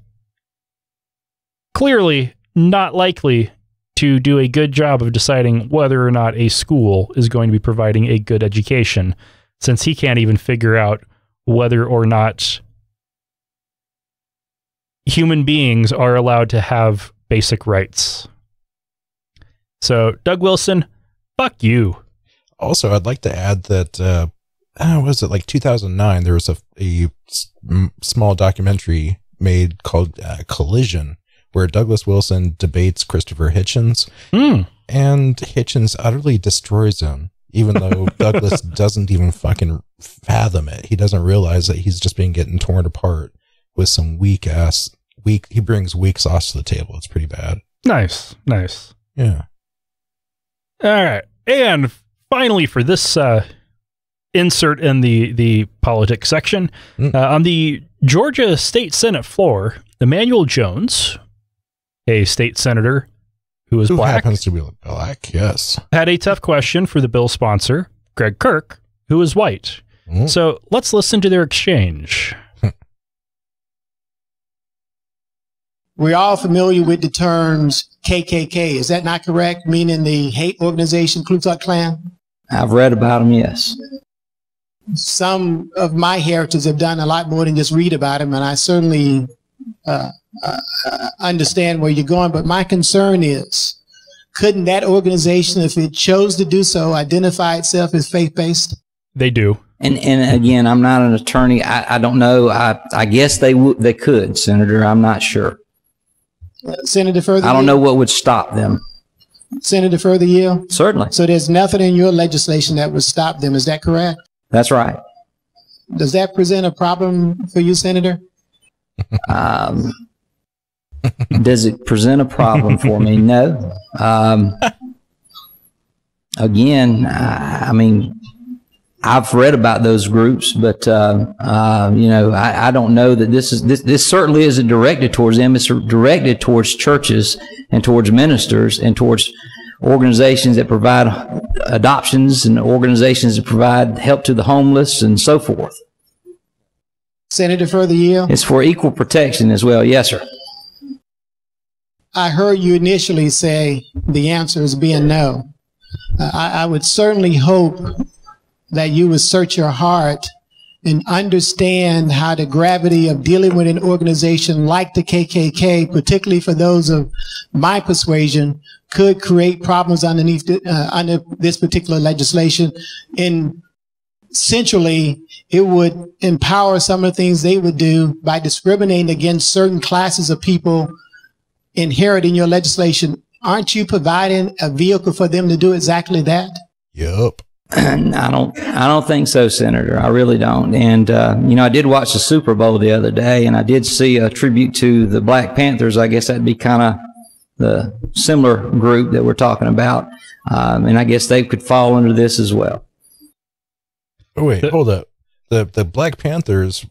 clearly not likely to do a good job of deciding whether or not a school is going to be providing a good education, since he can't even figure out whether or not human beings are allowed to have basic rights. So, Doug Wilson, fuck you. Also, I'd like to add that, was it like 2009, there was a small documentary made called Collision, where Douglas Wilson debates Christopher Hitchens, and Hitchens utterly destroys him, even though Douglas doesn't even fucking fathom it. He doesn't realize that he's just been getting torn apart with some weak he brings weak sauce to the table. It's pretty bad. Nice, nice. Yeah. All right. And finally, for this insert in the politics section, on the Georgia State Senate floor, Emanuel Jones, a state senator who is black, happens to be black, yes, had a tough question for the bill sponsor, Greg Kirk, who is white. So let's listen to their exchange. We're all familiar with the terms KKK. Is that not correct? Meaning the hate organization, Ku Klux Klan? I've read about them, yes. Some of my heritors have done a lot more than just read about them, and I certainly understand where you're going. But my concern is, couldn't that organization, if it chose to do so, identify itself as faith-based? They do. And again, I'm not an attorney. I don't know. I guess they could, Senator. I'm not sure. Senator Further, I don't know what would stop them. Senator Further Yield? Certainly. So there's nothing in your legislation that would stop them. Is that correct? That's right. Does that present a problem for you, Senator? Does it present a problem for me? No. Again, I mean, I've read about those groups, but you know, I don't know that this certainly isn't directed towards them. It's directed towards churches and towards ministers and towards organizations that provide adoptions and organizations that provide help to the homeless and so forth. Senator Further Yield? It's for equal protection as well. Yes, sir. I heard you initially say the answer is being no. I would certainly hope that you would search your heart and understand how the gravity of dealing with an organization like the KKK, particularly for those of my persuasion, could create problems underneath under this particular legislation. And centrally, it would empower some of the things they would do by discriminating against certain classes of people inherent in your legislation aren't you providing a vehicle for them to do exactly that? Yep. I don't think so, Senator. I really don't. And, you know, I did watch the Super Bowl the other day, and I did see a tribute to the Black Panthers. I guess that'd be kind of the similar group that we're talking about. And I guess they could fall under this as well. Oh, wait, hold up. The Black Panthers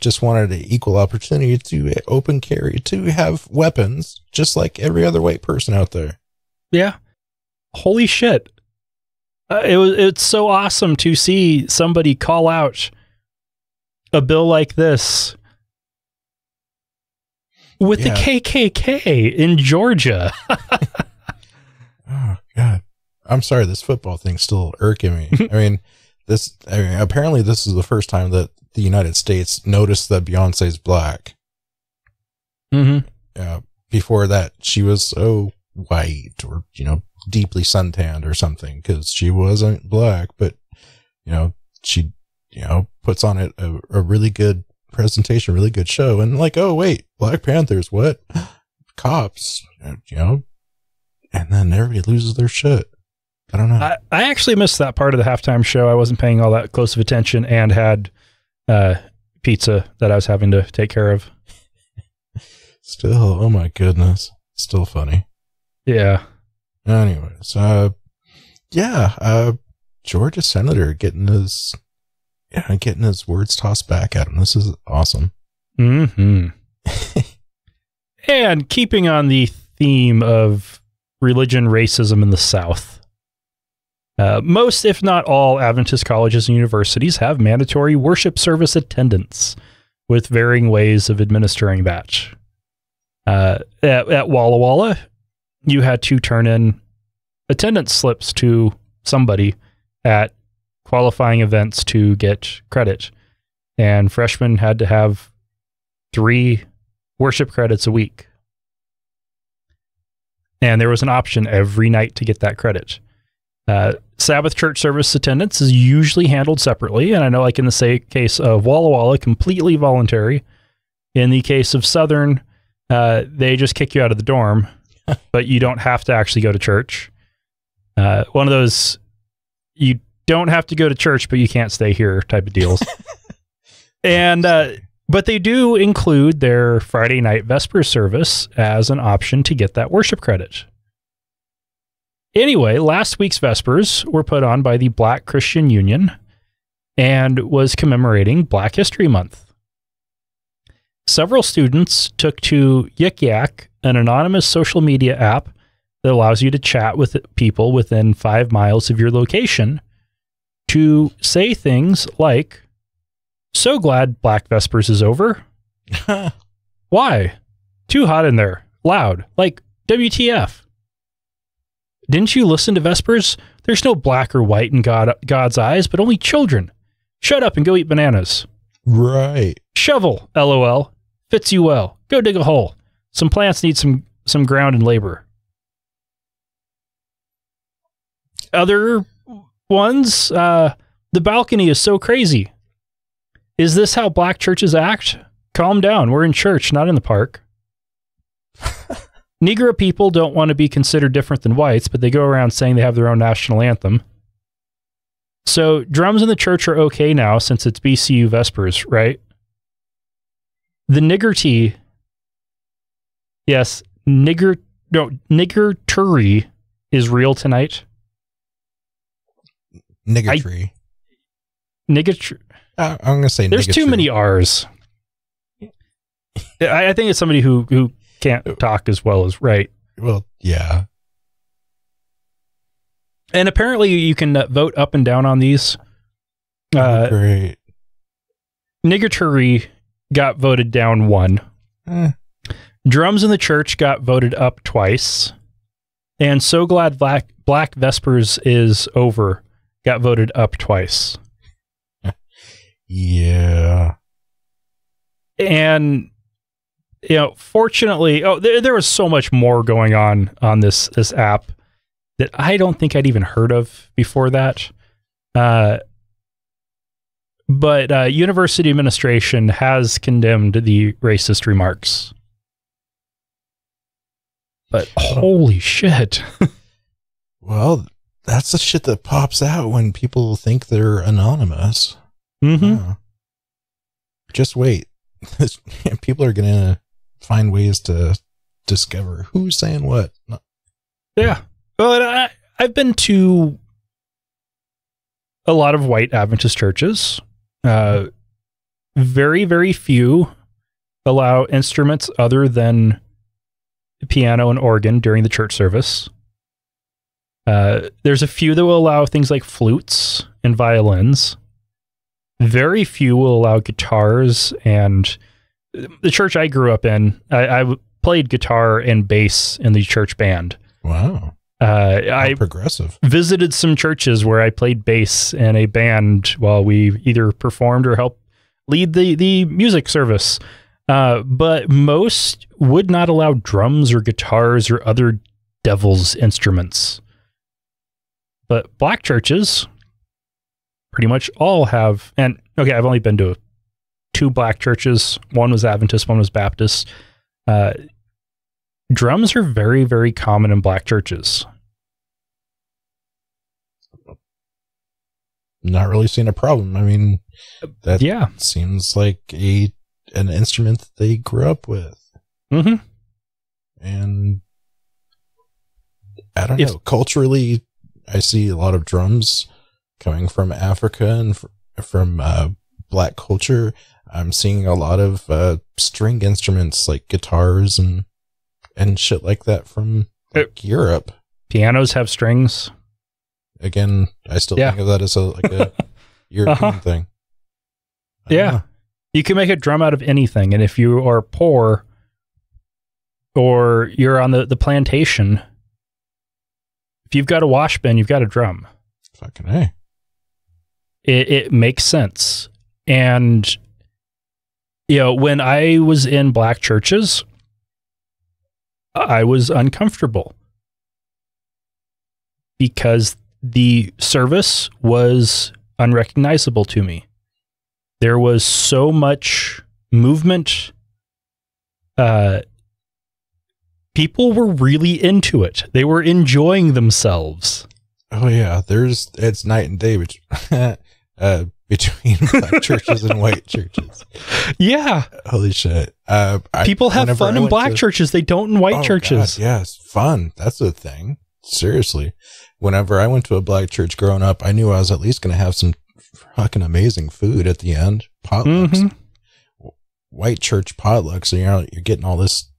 just wanted an equal opportunity to open carry, to have weapons, just like every other white person out there. Yeah. Holy shit. It's so awesome to see somebody call out a bill like this with the KKK in Georgia. Oh God, I'm sorry. This football thing's still irking me. I mean, apparently this is the first time that the United States noticed that Beyonce's black. Mm-hmm. Before that, she was so white, or, you know, deeply suntanned or something, because she wasn't black, but, you know, she, you know, puts on a really good presentation, really good show, and like, oh wait, Black Panthers, what? Cops, you know, and then everybody loses their shit. I don't know. I actually missed that part of the halftime show. I wasn't paying all that close of attention and had pizza that I was having to take care of. Still, oh my goodness, still funny. Yeah. Anyways, Georgia senator getting his words tossed back at him. This is awesome. Mm-hmm. And keeping on the theme of religion, racism in the South, most, if not all, Adventist colleges and universities have mandatory worship service attendance with varying ways of administering that. At Walla Walla, you had to turn in attendance slips to somebody at qualifying events to get credit. And freshmen had to have 3 worship credits a week. And there was an option every night to get that credit. Sabbath church service attendance is usually handled separately. And I know, like in the case of Walla Walla, completely voluntary. In the case of Southern, they just kick you out of the dorm, but you don't have to actually go to church. One of those, you don't have to go to church, but you can't stay here type of deals. And, but they do include their Friday night Vespers service as an option to get that worship credit. Anyway, last week's Vespers were put on by the Black Christian Union and was commemorating Black History Month. Several students took to Yik Yak, an anonymous social media app that allows you to chat with people within 5 miles of your location, to say things like, "So glad Black Vespers is over." "Why? Too hot in there. Loud. Like, WTF. Didn't you listen to Vespers? There's no black or white in God's eyes, but only children. Shut up and go eat bananas." Right. "Shovel, LOL. Fits you well. Go dig a hole. Some plants need some ground and labor." Other ones, "The balcony is so crazy. Is this how black churches act? Calm down. We're in church, not in the park." "Negro people don't want to be considered different than whites, but they go around saying they have their own national anthem." "So drums in the church are okay now since it's BCU Vespers, right?" "The niggerty." Yes, niggertury is real tonight. Niggertury. I'm gonna say. There's niggertury. Too many R's. I think it's somebody who can't talk as well as write. Well, yeah. And apparently, you can vote up and down on these. Great. Niggertury got voted down 1. Drums in the church got voted up 2. And "So glad Black Vespers is over" got voted up 2. Yeah. And, you know, fortunately, there was so much more going on this app that I don't think I'd even heard of before that. But university administration has condemned the racist remarks. But holy shit. Well, that's the shit that pops out when people think they're anonymous. Mm-hmm. Just wait. People are going to find ways to discover who's saying what. Yeah. Well, and I've been to a lot of white Adventist churches. Very, very few allow instruments other than piano and organ during the church service. There's a few that will allow things like flutes and violins. Very few will allow guitars. And the church I grew up in, I played guitar and bass in the church band. Wow. I progressive. Visited some churches where I played bass in a band while we either performed or helped lead the music service. But most would not allow drums or guitars or other devil's instruments. But black churches pretty much all have, and okay, I've only been to two black churches. One was Adventist, one was Baptist. Drums are very, very common in black churches. Not really seeing a problem. I mean, that seems like an instrument that they grew up with. Mm-hmm. And I don't know, culturally, I see a lot of drums coming from Africa and from black culture. I'm seeing a lot of string instruments like guitars and shit like that from Europe. Pianos have strings. Again, I still think of that as a European thing. I know. You can make a drum out of anything. And if you are poor or you're on the plantation, if you've got a wash bin, you've got a drum. Fucking A. It makes sense. And, you know, when I was in black churches, I was uncomfortable because the service was unrecognizable to me. There was so much movement. People were really into it. They were enjoying themselves. Oh yeah, it's night and day between black churches and white churches. Yeah. Holy shit. People have fun in black churches. They don't in white churches. God, yes. Fun. That's the thing. Seriously. Whenever I went to a black church growing up, I knew I was at least going to have some fucking amazing food at the end. Potlucks. Mm-hmm. White church potlucks. And you're getting all this,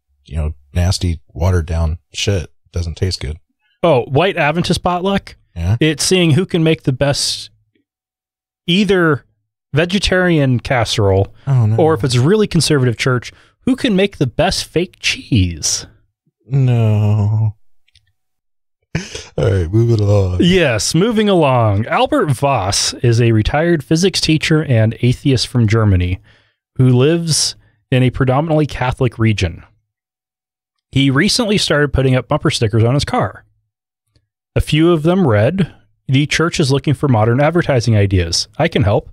nasty watered down shit. Doesn't taste good. Oh, white Adventist potluck. Yeah. It's seeing who can make the best either vegetarian casserole, or if it's a really conservative church, who can make the best fake cheese? No. All right, moving along. Yes, moving along. Albert Voss is a retired physics teacher and atheist from Germany who lives in a predominantly Catholic region. He recently started putting up bumper stickers on his car. A few of them read, "The church is looking for modern advertising ideas. I can help.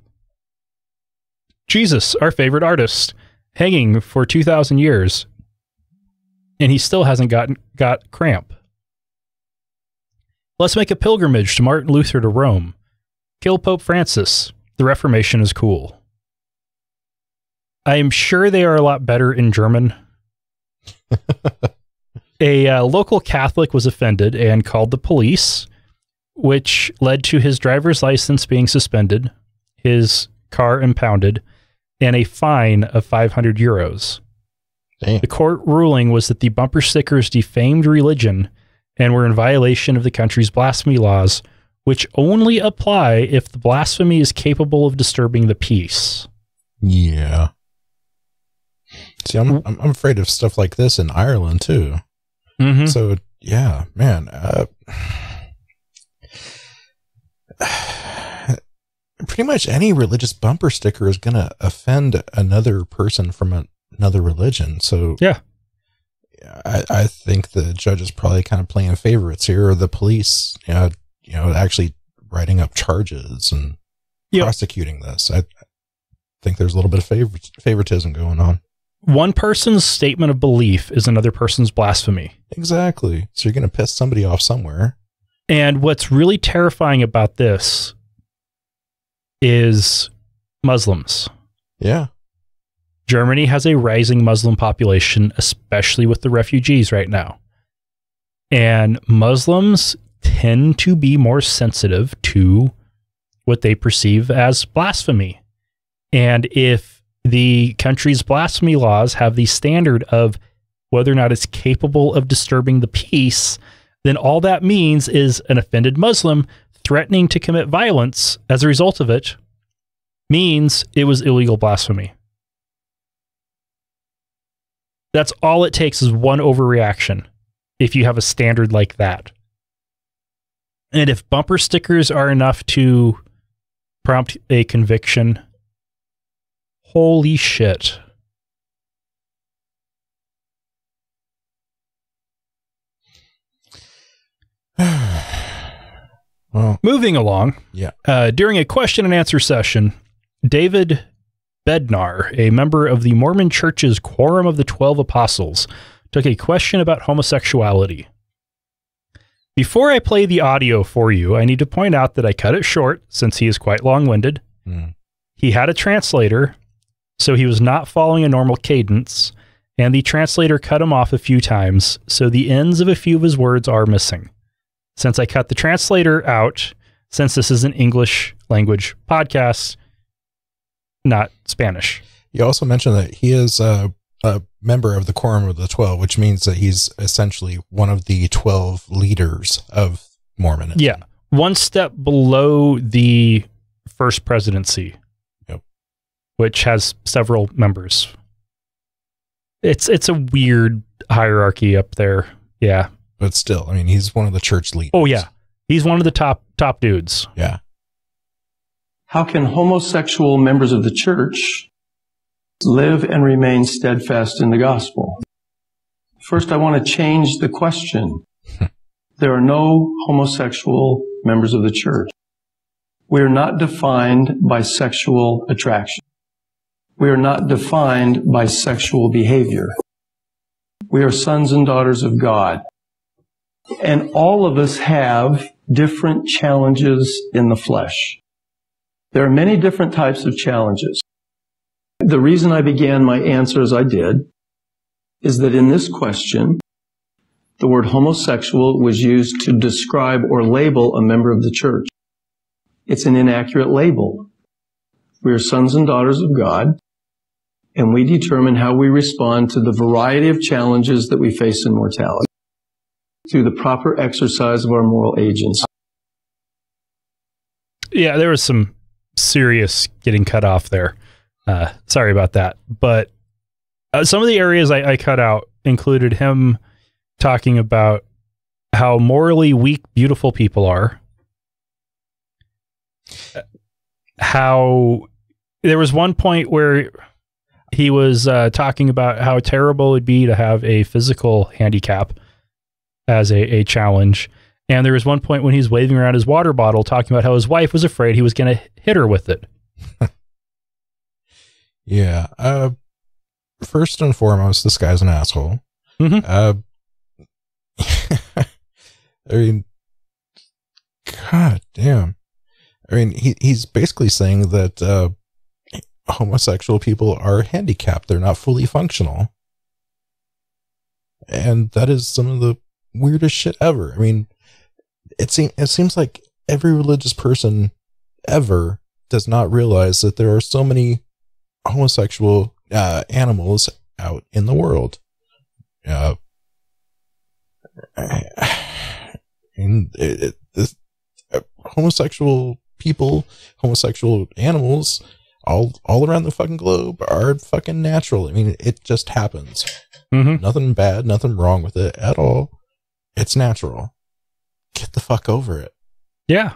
Jesus, our favorite artist, hanging for 2,000 years. And he still hasn't got cramp. Let's make a pilgrimage to Martin Luther to Rome. Kill Pope Francis. The Reformation is cool." I am sure they are a lot better in German. A local Catholic was offended and called the police, which led to his driver's license being suspended, his car impounded, and a fine of 500 euros. Damn. The court ruling was that the bumper stickers defamed religion and were in violation of the country's blasphemy laws, which only apply if the blasphemy is capable of disturbing the peace. Yeah. See, I'm afraid of stuff like this in Ireland, too. Mm-hmm. So, yeah, man, pretty much any religious bumper sticker is going to offend another person from another religion. So yeah, I think the judge is probably kind of playing favorites here, or the police, actually writing up charges and prosecuting this. I think there's a little bit of favoritism going on. one person's statement of belief is another person's blasphemy. Exactly. So you're going to piss somebody off somewhere. And what's really terrifying about this is Muslims. Yeah. Germany has a rising Muslim population, especially with the refugees right now. And Muslims tend to be more sensitive to what they perceive as blasphemy. And if the country's blasphemy laws have the standard of whether or not it's capable of disturbing the peace, then all that means is an offended Muslim threatening to commit violence as a result of it means it was illegal blasphemy. That's all it takes is one overreaction if you have a standard like that. And if bumper stickers are enough to prompt a conviction, holy shit. Well, moving along, yeah. During a question and answer session, David Bednar, a member of the Mormon Church's Quorum of the 12 Apostles, took a question about homosexuality. Before I play the audio for you, I need to point out that I cut it short since he is quite long-winded. Mm. He had a translator, so he was not following a normal cadence, and the translator cut him off a few times, so the ends of a few of his words are missing. Since I cut the translator out, since this is an English language podcast, not Spanish. You also mentioned that he is a member of the Quorum of the 12, which means that he's essentially one of the 12 leaders of Mormonism. Yeah. One step below the first presidency, yep, which has several members. It's a weird hierarchy up there. Yeah. But still, I mean, he's one of the church leaders. Oh, yeah. He's one of the top dudes. Yeah. How can homosexual members of the church live and remain steadfast in the gospel? First, I want to change the question. There are no homosexual members of the church. We are not defined by sexual attraction. We are not defined by sexual behavior. We are sons and daughters of God. And all of us have different challenges in the flesh. There are many different types of challenges. The reason I began my answer as I did is that in this question, the word homosexual was used to describe or label a member of the church. It's an inaccurate label. We are sons and daughters of God, and we determine how we respond to the variety of challenges that we face in mortality through the proper exercise of our moral agency. Yeah, there was some serious getting cut off there. Sorry about that. But some of the areas I cut out included him talking about how morally weak, beautiful people are. How there was one point where he was talking about how terrible it would be to have a physical handicap as a challenge. And there was one point when he's waving around his water bottle talking about how his wife was afraid he was going to hit her with it. Yeah. First and foremost, this guy's an asshole. Mm-hmm. I mean, God damn. I mean, he's basically saying that homosexual people are handicapped. They're not fully functional. And that is some of the weirdest shit ever. I mean, it seems like every religious person ever does not realize that there are so many homosexual animals out in the world. Homosexual people, homosexual animals all around the fucking globe are fucking natural. I mean, it just happens. Mm-hmm. Nothing bad, nothing wrong with it at all. It's natural. Get the fuck over it. Yeah.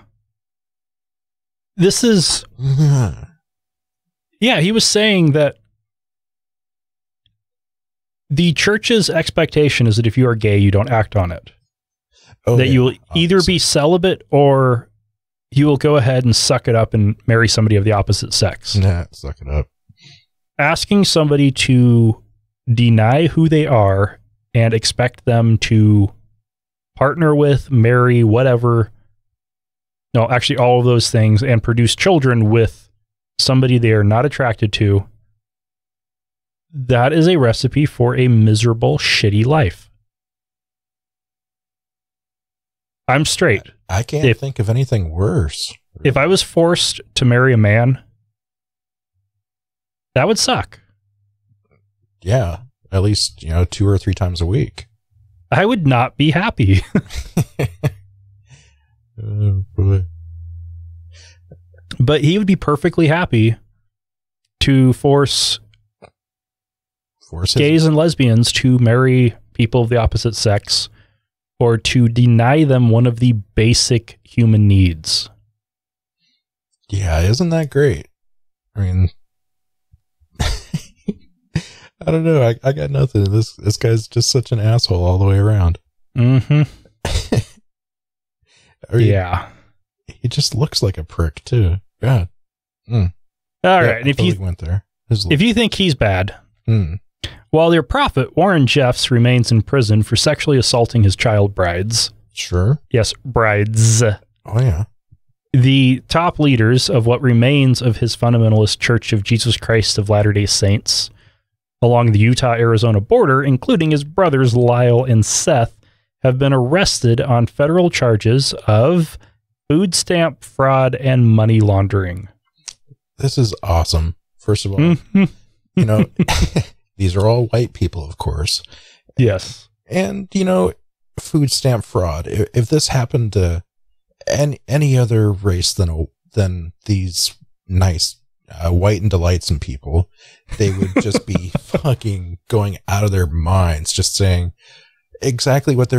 This is... Yeah, he was saying that the church's expectation is that if you are gay, you don't act on it. Oh, that you will either be celibate or you will go ahead and suck it up and marry somebody of the opposite sex. Nah, suck it up. Asking somebody to deny who they are and expect them to partner with, marry, whatever. No, actually all of those things, and produce children with somebody they are not attracted to. That is a recipe for a miserable, shitty life. I'm straight. I can't think of anything worse. If I was forced to marry a man, that would suck. Yeah. At least, you know, 2 or 3 times a week. I would not be happy. Oh, boy. But he would be perfectly happy to force gays and lesbians to marry people of the opposite sex, or to deny them one of the basic human needs. Yeah, isn't that great? I mean, I don't know. I got nothing. This guy's just such an asshole all the way around. Mm-hmm. I mean, yeah. He just looks like a prick too. God. Mm. All right. And if you think he's bad, while their prophet, Warren Jeffs, remains in prison for sexually assaulting his child brides. Sure. Yes. Brides. Oh yeah. The top leaders of what remains of his fundamentalist Church of Jesus Christ of Latter-day Saints along the Utah-Arizona border, including his brothers, Lyle and Seth, have been arrested on federal charges of food stamp fraud and money laundering. This is awesome. First of all, you know, these are all white people, of course. Yes. And, you know, food stamp fraud, if this happened to any other race than these nice white and delightsome people, they would just be fucking going out of their minds, just saying exactly what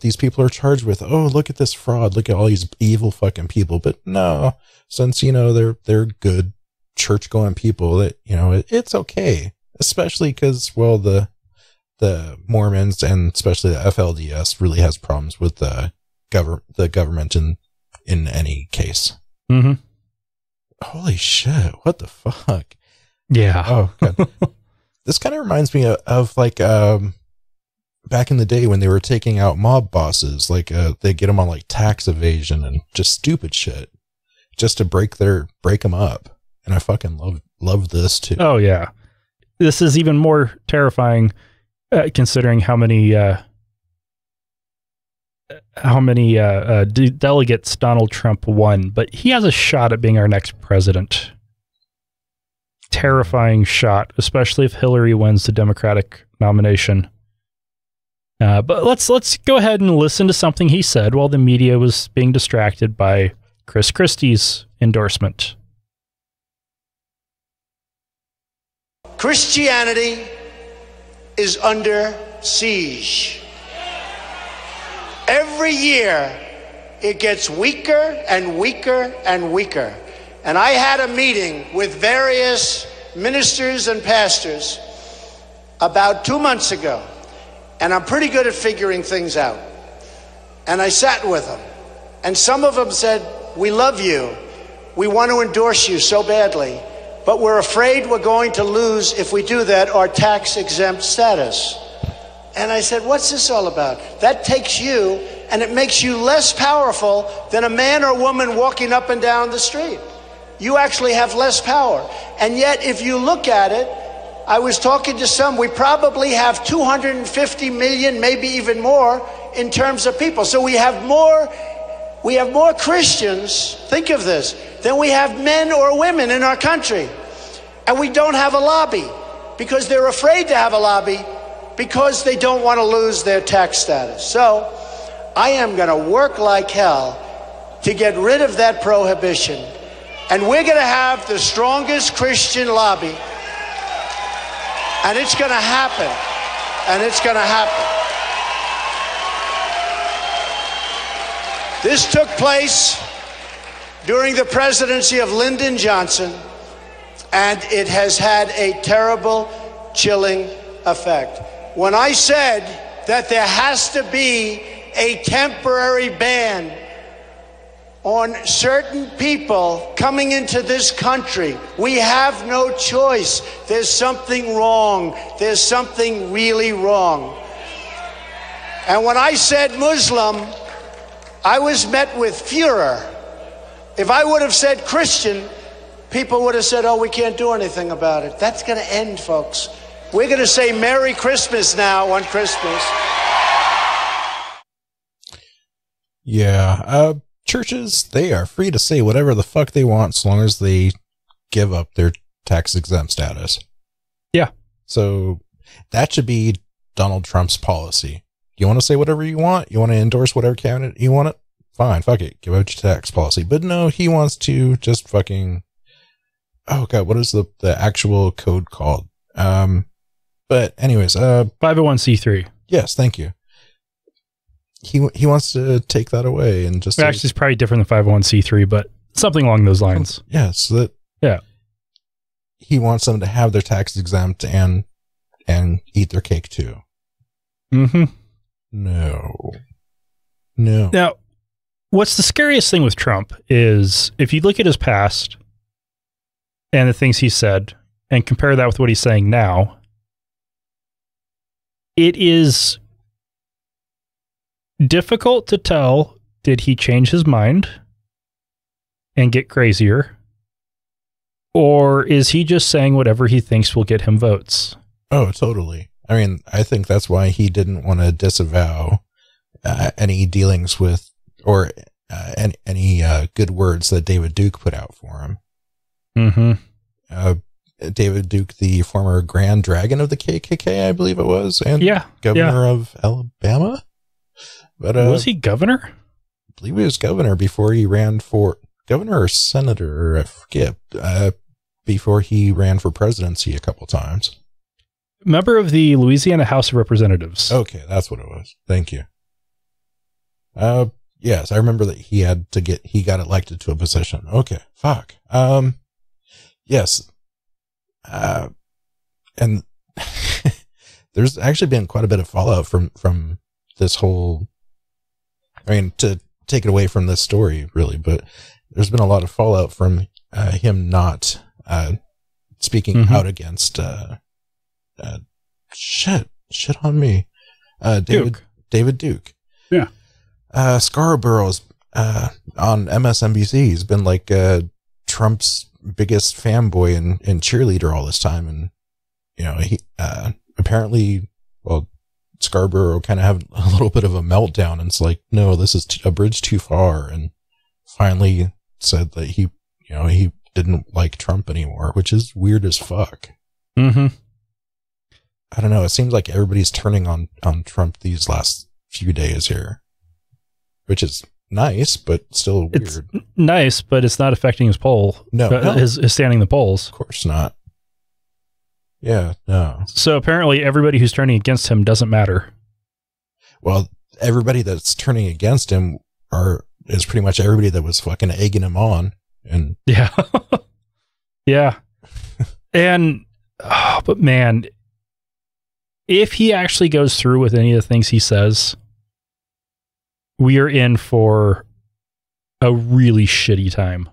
these people are charged with. Oh, look at this fraud. Look at all these evil fucking people. But no, since, you know, they're good church going people, that, you know, it's okay. Especially because, well, the Mormons and especially the FLDS really has problems with the government in any case. Mm-hmm. Holy shit. What the fuck? Yeah. Oh, God. This kind of reminds me of like, back in the day when they were taking out mob bosses, like they get them on like tax evasion and just stupid shit just to break them up. And I fucking love this too. Oh yeah. This is even more terrifying considering how many delegates Donald Trump won, but he has a shot at being our next president. Terrifying shot, especially if Hillary wins the Democratic nomination. But let's go ahead and listen to something he said while the media was being distracted by Chris Christie's endorsement. Christianity is under siege. Every year, it gets weaker and weaker and weaker. And I had a meeting with various ministers and pastors about 2 months ago. And I'm pretty good at figuring things out. And I sat with them. And some of them said, we love you. We want to endorse you so badly. But we're afraid we're going to lose, if we do that, our tax-exempt status. And I said, what's this all about? That takes you, and it makes you less powerful than a man or woman walking up and down the street. You actually have less power. And yet, if you look at it, I was talking to some, we probably have 250 million, maybe even more, in terms of people. So we have more Christians, think of this, than we have men or women in our country. And we don't have a lobby, because they're afraid to have a lobby, because they don't want to lose their tax status. So I am going to work like hell to get rid of that prohibition. And we're going to have the strongest Christian lobby. And it's going to happen. And it's going to happen. This took place during the presidency of Lyndon Johnson. And it has had a terrible, chilling effect. When I said that there has to be a temporary ban on certain people coming into this country. We have no choice. There's something wrong. There's something really wrong. And when I said Muslim, I was met with furor. If I would have said Christian, people would have said, oh, we can't do anything about it. That's going to end, folks. We're going to say Merry Christmas now on Christmas. Yeah, churches, they are free to say whatever the fuck they want as long as they give up their tax-exempt status. Yeah. So that should be Donald Trump's policy. You want to say whatever you want? You want to endorse whatever candidate you want it? Fine, fuck it. Give out your tax policy. But no, he wants to just fucking... Oh, God, what is the actual code called? But anyways... 501c3. Yes, thank you. He wants to take that away and just... Actually, it's probably different than 501c3, but something along those lines. Yeah, so that... Yeah. He wants them to have their tax exempt and eat their cake, too. Mm-hmm. No. No. Now, what's the scariest thing with Trump is if you look at his past and the things he said and compare that with what he's saying now, it is difficult to tell. Did he change his mind and get crazier? Or is he just saying whatever he thinks will get him votes? Oh, totally. I mean, I think that's why he didn't want to disavow any dealings with or any good words that David Duke put out for him. Mm-hmm. David Duke, the former Grand Dragon of the KKK, I believe it was, and yeah, governor of Alabama. But was he governor? I believe he was governor before he ran for governor or senator. I forget. Before he ran for presidency a couple times. Member of the Louisiana House of Representatives. Okay, that's what it was. Thank you. Yes, I remember that he had to get, he got elected to a position. Okay, fuck. Yes. And there's actually been quite a bit of fallout from this whole, I mean, to take it away from this story, really, but there's been a lot of fallout from him not speaking mm-hmm. out against shit on me. David Duke. Yeah. Scarborough's on MSNBC. He's been like Trump's biggest fanboy and cheerleader all this time. And, you know, he apparently, well, Scarborough kind of have a little bit of a meltdown. And it's like, no, this is a bridge too far. And finally said that he, you know, he didn't like Trump anymore, which is weird as fuck. Mm-hmm. I don't know. It seems like everybody's turning on Trump these last few days here, which is nice, but still weird. It's nice, but it's not affecting his poll. No, no. His standing in the polls. Of course not. Yeah, no. So apparently everybody who's turning against him doesn't matter. Well, everybody that's turning against him is pretty much everybody that was fucking egging him on. And yeah. Yeah. And, oh, but man, if he actually goes through with any of the things he says, we are in for a really shitty time.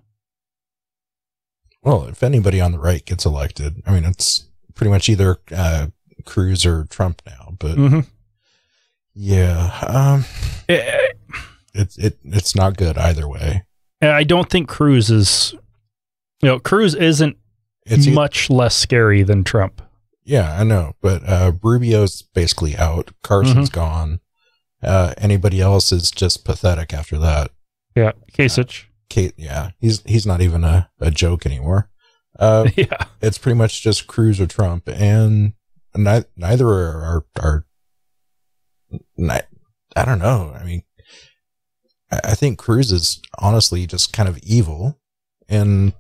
Well, if anybody on the right gets elected, I mean, it's pretty much either Cruz or Trump now, but mm-hmm. yeah, it's not good either way. I don't think Cruz is, you know, Cruz isn't, it's much less scary than Trump. Yeah, I know, but Rubio's basically out. Carson's mm-hmm. gone. Anybody else is just pathetic after that. Yeah, Kasich. Yeah, he's not even a joke anymore. Yeah, it's pretty much just Cruz or Trump, and neither are. I don't know. I mean, I think Cruz is honestly just kind of evil, and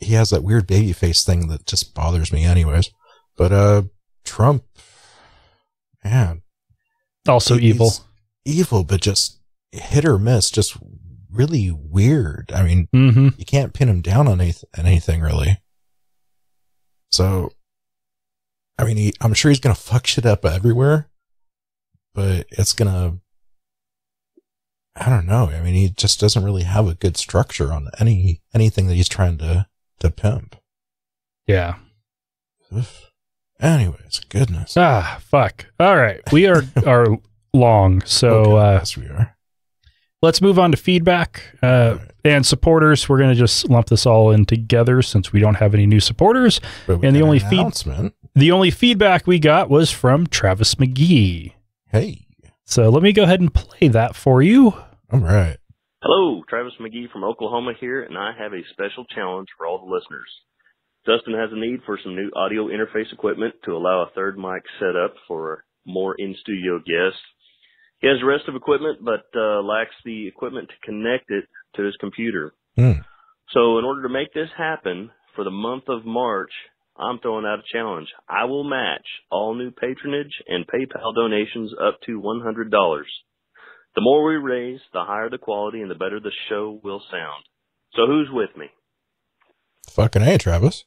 he has that weird baby face thing that just bothers me, anyways. But Trump, man, also evil, but just hit or miss, just really weird. I mean, mm-hmm. you can't pin him down on anything really. So, I mean, I'm sure he's gonna fuck shit up everywhere, but it's gonna I don't know. I mean, he just doesn't really have a good structure on anything that he's trying to pimp. Yeah. Oof. Anyways, goodness. Ah, fuck. All right. We are long. So, yes, we are. Let's move on to feedback and supporters. We're going to just lump this all in together since we don't have any new supporters. And the only feedback we got was from Travis McGee. Hey. So let me go ahead and play that for you. All right. Hello, Travis McGee from Oklahoma here, and I have a special challenge for all the listeners. Dustin has a need for some new audio interface equipment to allow a third mic setup for more in-studio guests. He has the rest of equipment, but lacks the equipment to connect it to his computer. Mm. So in order to make this happen, for the month of March, I'm throwing out a challenge. I will match all new patronage and PayPal donations up to $100. The more we raise, the higher the quality and the better the show will sound. So who's with me? Fucking A, Travis.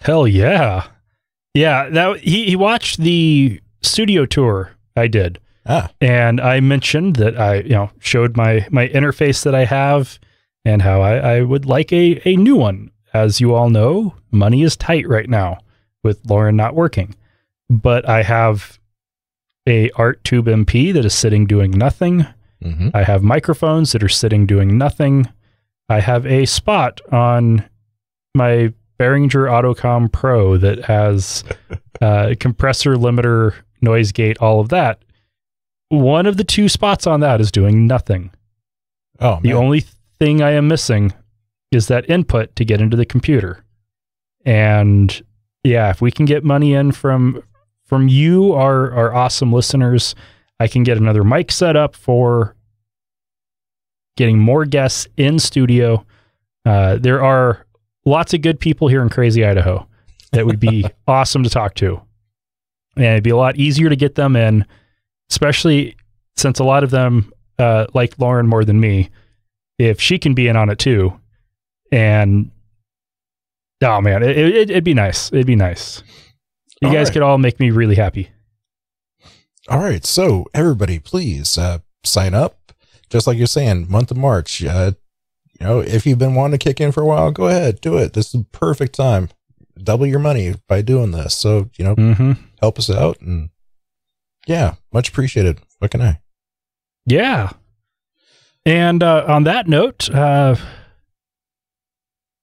Hell yeah. Yeah, that, he watched the studio tour I did. Ah. And I mentioned that I, showed my interface that I have and how I would like a new one. As you all know, money is tight right now with Lauren not working, but I have a ArtTube MP that is sitting doing nothing. Mm-hmm. I have microphones that are sitting doing nothing. I have a spot on my Behringer Autocom Pro that has compressor, limiter, noise gate, all of that. One of the two spots on that is doing nothing. Oh, man. The only thing I am missing is that input to get into the computer. And yeah, if we can get money in from you, our awesome listeners, I can get another mic set up for getting more guests in studio. There are lots of good people here in Crazy Idaho that would be awesome to talk to. And it'd be a lot easier to get them in, especially since a lot of them like Lauren more than me, if she can be in on it too. And oh man, it'd be nice. It'd be nice. You all guys could all make me really happy. All right. So everybody, please sign up. Just like you're saying, month of March. If you've been wanting to kick in for a while, go ahead, do it. This is the perfect time. Double your money by doing this. So, help us out and yeah, much appreciated. What can I? Yeah. And on that note,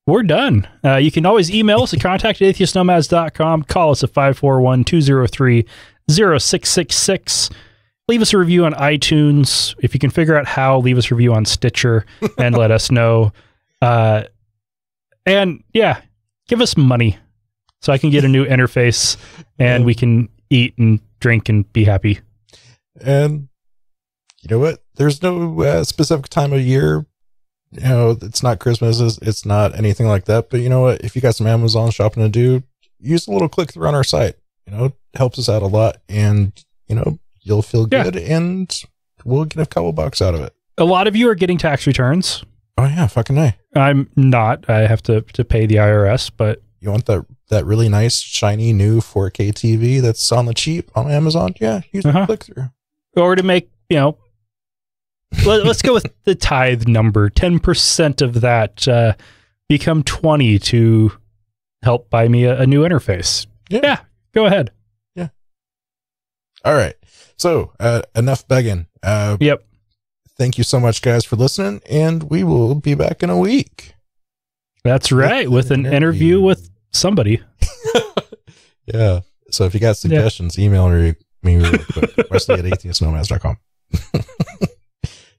we're done. You can always email us at contact@atheistnomads.com. Call us at 541-203-0666. Leave us a review on iTunes. If you can figure out how, leave us a review on Stitcher and let us know. And yeah, give us money so I can get a new interface and we can eat and drink and be happy. And you know what? There's no specific time of year. It's not Christmas. It's not anything like that. But you know what? If you got some Amazon shopping to do, use a little click through on our site. It helps us out a lot. And, you'll feel good, and we'll get a couple bucks out of it. A lot of you are getting tax returns. Oh yeah, fucking A. I'm not. I have to pay the IRS, but you want that really nice, shiny new 4K TV that's on the cheap on Amazon? Yeah, use the click through. Or to make let's go with the tithe number. 10% of that become 20 to help buy me a new interface. Yeah, go ahead. Yeah. All right. So enough begging. Yep. Thank you so much, guys, for listening, and we will be back in a week. That's right, with an interview with somebody. Yeah. So if you got suggestions, email me really quick. Wesley@atheistnomads.com.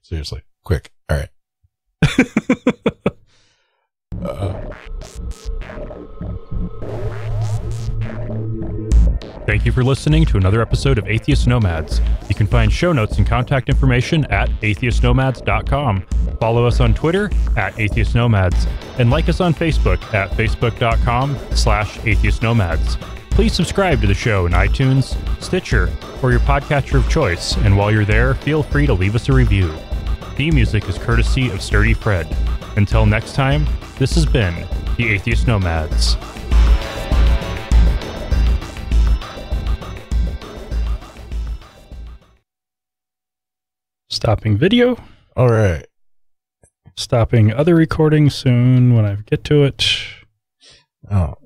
Seriously, quick. All right. Thank you for listening to another episode of Atheist Nomads. You can find show notes and contact information at atheistnomads.com. Follow us on Twitter at Atheist Nomads, and like us on Facebook at facebook.com/atheistnomads. Please subscribe to the show in iTunes, Stitcher, or your podcatcher of choice, and while you're there, feel free to leave us a review. Theme music is courtesy of Sturdy Fred. Until next time, this has been the Atheist Nomads. Stopping video. All right. Stopping other recording soon when I get to it. Oh,